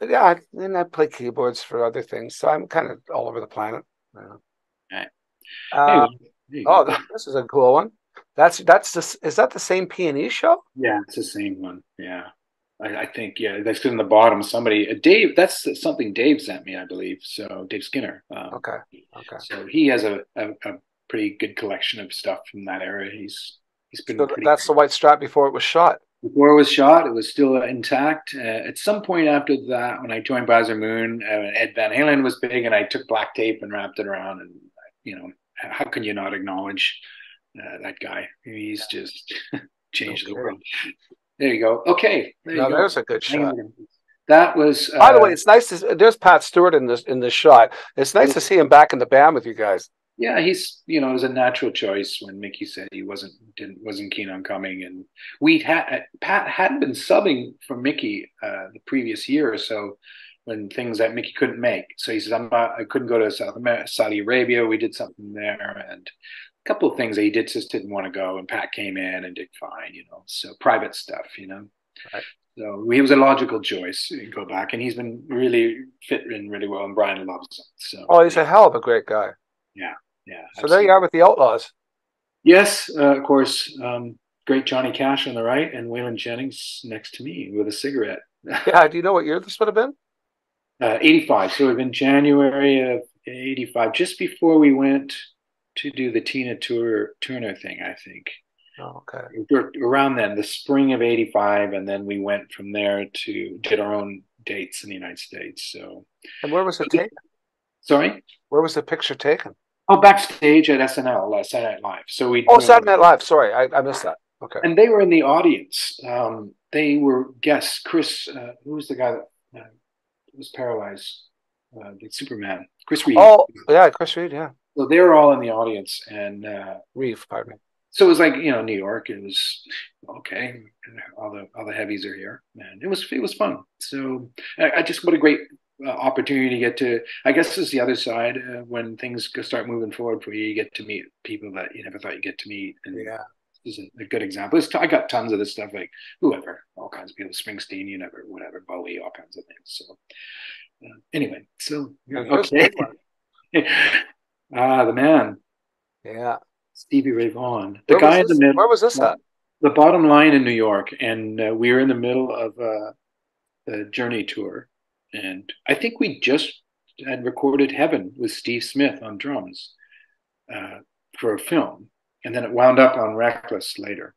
yeah, and I play keyboards for other things. So I'm kind of all over the planet. Yeah. All right. Um, hey, oh, this, this is a cool one. That's that's the, is that the same P and E show? Yeah, it's the same one. Yeah. I think, yeah, that's in the bottom. Somebody, Dave, that's something Dave sent me, I believe. So Dave Skinner. Um, okay. Okay. So he has a, a, a pretty good collection of stuff from that era. He's he's been. So that's good. The white Strat before it was shot. Before it was shot, it was still intact. Uh, at some point after that, when I joined Bowser Moon, uh, Ed Van Halen was big, and I took black tape and wrapped it around. And you know, how can you not acknowledge uh, that guy? He's yeah. just changed okay. the world. There you go. Okay. There now you go. There's a good shot. That was. Uh, By the way, it's nice to. There's Pat Stewart in this in this shot. It's nice to see him back in the band with you guys. Yeah, he's you know it was a natural choice when Mickey said he wasn't didn't wasn't keen on coming, and we had Pat had been subbing for Mickey uh, the previous year or so when things that Mickey couldn't make. So he says I'm not, I couldn't go to South America, Saudi Arabia. We did something there and. Couple of things that he did just didn't want to go, and Pat came in and did fine, you know. So private stuff, you know. Right. So he was a logical choice to go back, and he's been really fit in really well, and Brian loves him. So oh, he's yeah. a hell of a great guy. Yeah, yeah. So absolutely. There you are with the Outlaws. Yes, uh, of course. Um, great Johnny Cash on the right, and Waylon Jennings next to me with a cigarette. Yeah. Do you know what year this would have been? Uh, eighty-five. So it would have been January of eighty-five, just before we went. To do the Tina Turner, Turner thing, I think. Oh, okay. Around then, the spring of eighty-five, and then we went from there to did our own dates in the United States. So. And where was it taken? Sorry? Where was the picture taken? Oh, backstage at S N L, uh, Saturday Night Live. So we. Oh, Saturday Night Live. Sorry, I, I missed that. Okay. And they were in the audience. Um, they were guests. Chris, uh, who was the guy that uh, was paralyzed? Uh, the Superman. Chris Reed. Oh, yeah, Chris Reed, yeah. So they were all in the audience, and uh, we pardon. So it was like, you know, New York. It was okay. All the all the heavies are here, man. It was it was fun. So I, I just what a great uh, opportunity to get to. I guess it's the other side uh, when things start moving forward for you. You get to meet people that you never thought you get to meet. And yeah, this is a, a good example. It's t- I got tons of this stuff, like whoever, all kinds of people, Springsteen, you never, whatever, Bowie, all kinds of things. So uh, anyway, so okay. Ah, the man. Yeah. Stevie Ray Vaughan. The where guy in the middle. Where was this at? The Bottom Line in New York. And uh, we were in the middle of uh, the Journey tour. And I think we just had recorded Heaven with Steve Smith on drums uh, for a film. And then it wound up on Reckless later.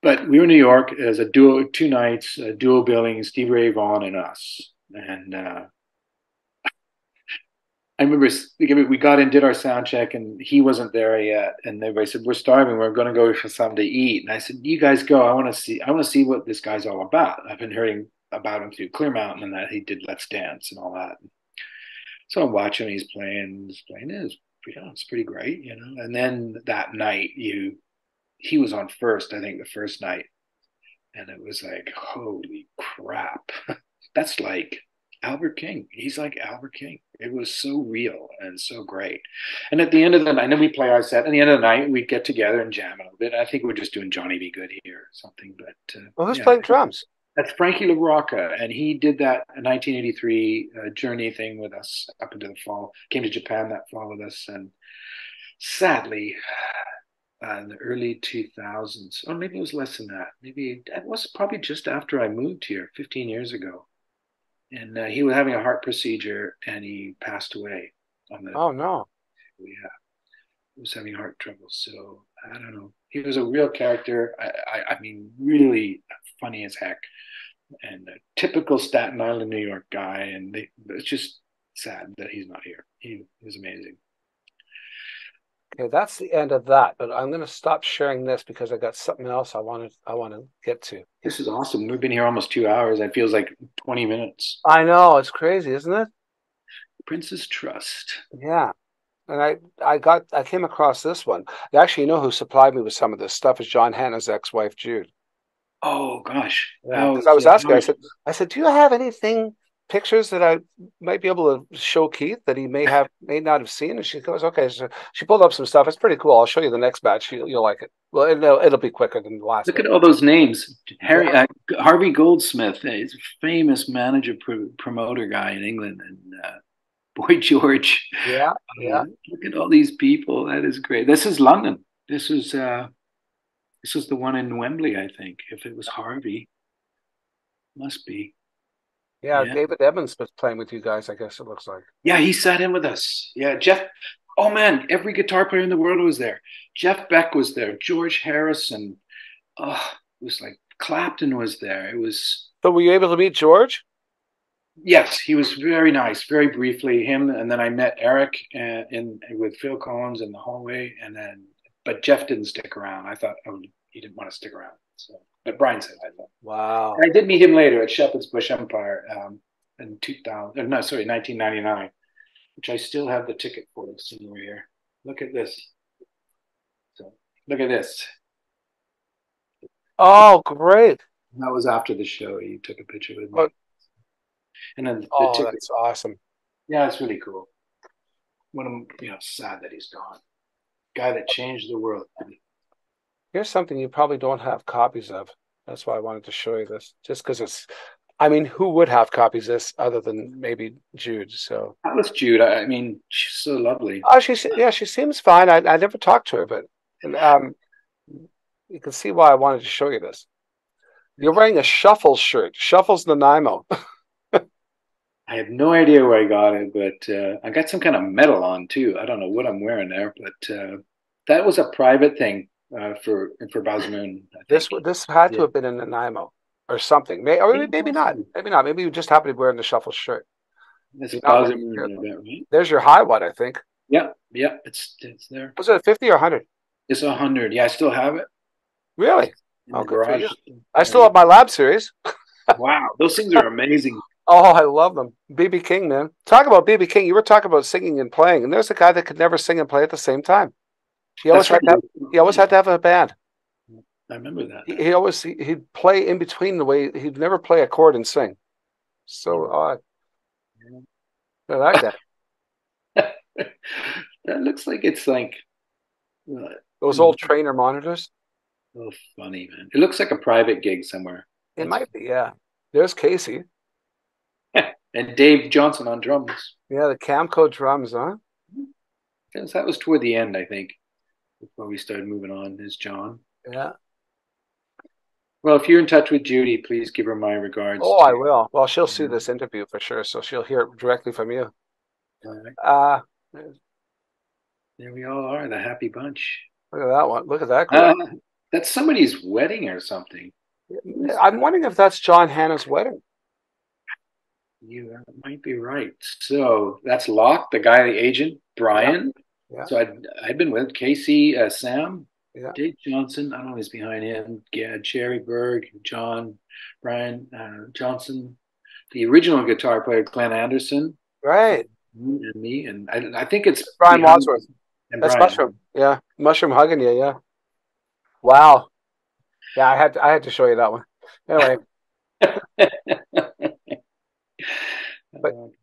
But we were in New York as a duo, two nights, uh, duo billing, Stevie Ray Vaughan and us. And uh, I remember we got in, did our sound check, and he wasn't there yet. And everybody said, "We're starving. We're going to go for something to eat." And I said, "You guys go. I want to see. I want to see what this guy's all about. I've been hearing about him through Clear Mountain and that he did Let's Dance and all that." So I'm watching. He's playing. He's playing. It's yeah, it's pretty great, you know. And then that night, you he was on first. I think the first night, and it was like, holy crap, that's like Albert King. He's like Albert King. It was so real and so great. And at the end of the night, and then we play our set. At the end of the night, we'd get together and jam a little bit. I think we're just doing Johnny Be Good Here or something. But uh, well, who's yeah, playing drums? That's Frankie LaRocca, and he did that nineteen eighty-three uh, Journey thing with us up into the fall. Came to Japan that fall with us, and sadly, uh, in the early two thousands, or maybe it was less than that. Maybe it was probably just after I moved here, fifteen years ago. And uh, he was having a heart procedure, and he passed away. On the, oh, no. Yeah. He was having heart trouble. So, I don't know. He was a real character. I, I, I mean, really funny as heck. And a typical Staten Island, New York guy. And they, it's just sad that he's not here. He, he was amazing. Okay, that's the end of that. But I'm going to stop sharing this because I got something else I wanted. I want to get to. This is awesome. We've been here almost two hours. It feels like twenty minutes. I know. It's crazy, isn't it? Prince's Trust. Yeah. And I, I got, I came across this one. Actually, you know who supplied me with some of this stuff is John Hanna's ex-wife, Jude. Oh, gosh. Yeah, was, I was asking, I said, I said, do you have anything, pictures that I might be able to show Keith that he may have may not have seen? And she goes, okay. So she pulled up some stuff. It's pretty cool. I'll show you the next batch. You, you'll like it. Well, it'll, it'll be quicker than the last. Look one. At all those names. Harry yeah. uh, Harvey Goldsmith, he's a famous manager pro- promoter guy in England, and uh, Boy George. Yeah, yeah. Uh, look at all these people. That is great. This is London. This is uh, this is the one in Wembley, I think. If it was Harvey, must be. Yeah, yeah, David Evans was playing with you guys, I guess it looks like. Yeah, he sat in with us. Yeah, Jeff. Oh, man, every guitar player in the world was there. Jeff Beck was there. George Harrison. Oh, it was like Clapton was there. It was. So were you able to meet George? Yes, he was very nice, very briefly, him. And then I met Eric uh, in with Phil Collins in the hallway. And then, but Jeff didn't stick around. I thought oh, he didn't want to stick around, so. But Brian said I love him. Wow. And I did meet him later at Shepherd's Bush Empire um, in two thousand. No, sorry, nineteen ninety-nine, which I still have the ticket for somewhere here. Look at this. So look at this. Oh, great! And that was after the show. He took a picture with me. Oh. And then the oh, ticket. That's awesome. Yeah, it's really cool. When I'm, you know, sad that he's gone. Guy that changed the world. Here's something you probably don't have copies of. That's why I wanted to show you this, just because it's, I mean, who would have copies of this other than maybe Jude? So that was Jude. I mean, she's so lovely. Oh, she's, yeah, she seems fine. I, I never talked to her, but and, um, you can see why I wanted to show you this. You're wearing a Shuffles shirt. Shuffles Nanaimo. I have no idea where I got it, but uh, I got some kind of medal on too. I don't know what I'm wearing there, but uh, that was a private thing. Uh, for for Bosmoon, this this had yeah. to have been in Nanaimo or something. May, or maybe not. Maybe not. Maybe you just happened to be wearing the Shuffle shirt. This is Bosmoon event, right? There's your high one, I think. Yep, yep. It's it's there. Was it fifty or hundred? It's a hundred. Yeah, I still have it. Really? In oh, the garage. I still have my Lab Series. Wow, those things are amazing. Oh, I love them. B B King, man. Talk about B B King. You were talking about singing and playing, and there's a guy that could never sing and play at the same time. He always, had to have, he always had to have a band. I remember that. He, he always he, he'd play in between the way he'd never play a chord and sing. So odd. I like that. That looks like it's like uh, those old trainer monitors. Oh, funny, man! It looks like a private gig somewhere. It That's might be, yeah. There's Casey. And Dave Johnson on drums. Yeah, the Camco drums, huh? Because that was toward the end, I think, before we started moving on, is John. Yeah. Well, if you're in touch with Judy, please give her my regards. Oh, I will. Well, she'll see this interview for sure, so she'll hear it directly from you. All right. Uh, there we all are, the happy bunch. Look at that one. Look at that girl. Uh, that's somebody's wedding or something. I'm wondering if that's John Hannah's wedding. You might be right. So that's Locke, the guy, the agent, Brian. Yeah. Yeah. So I'd, I'd been with Casey, uh, Sam, yeah. Dave Johnson. I don't know who's behind him. Yeah, Jerry Berg, John, Brian uh, Johnson, the original guitar player, Glenn Anderson. Right. And me. And I, I think it's Brian Wadsworth. That's Brian. Mushroom. Yeah. Mushroom hugging you. Yeah. Wow. Yeah, I had to, I had to show you that one. Anyway. But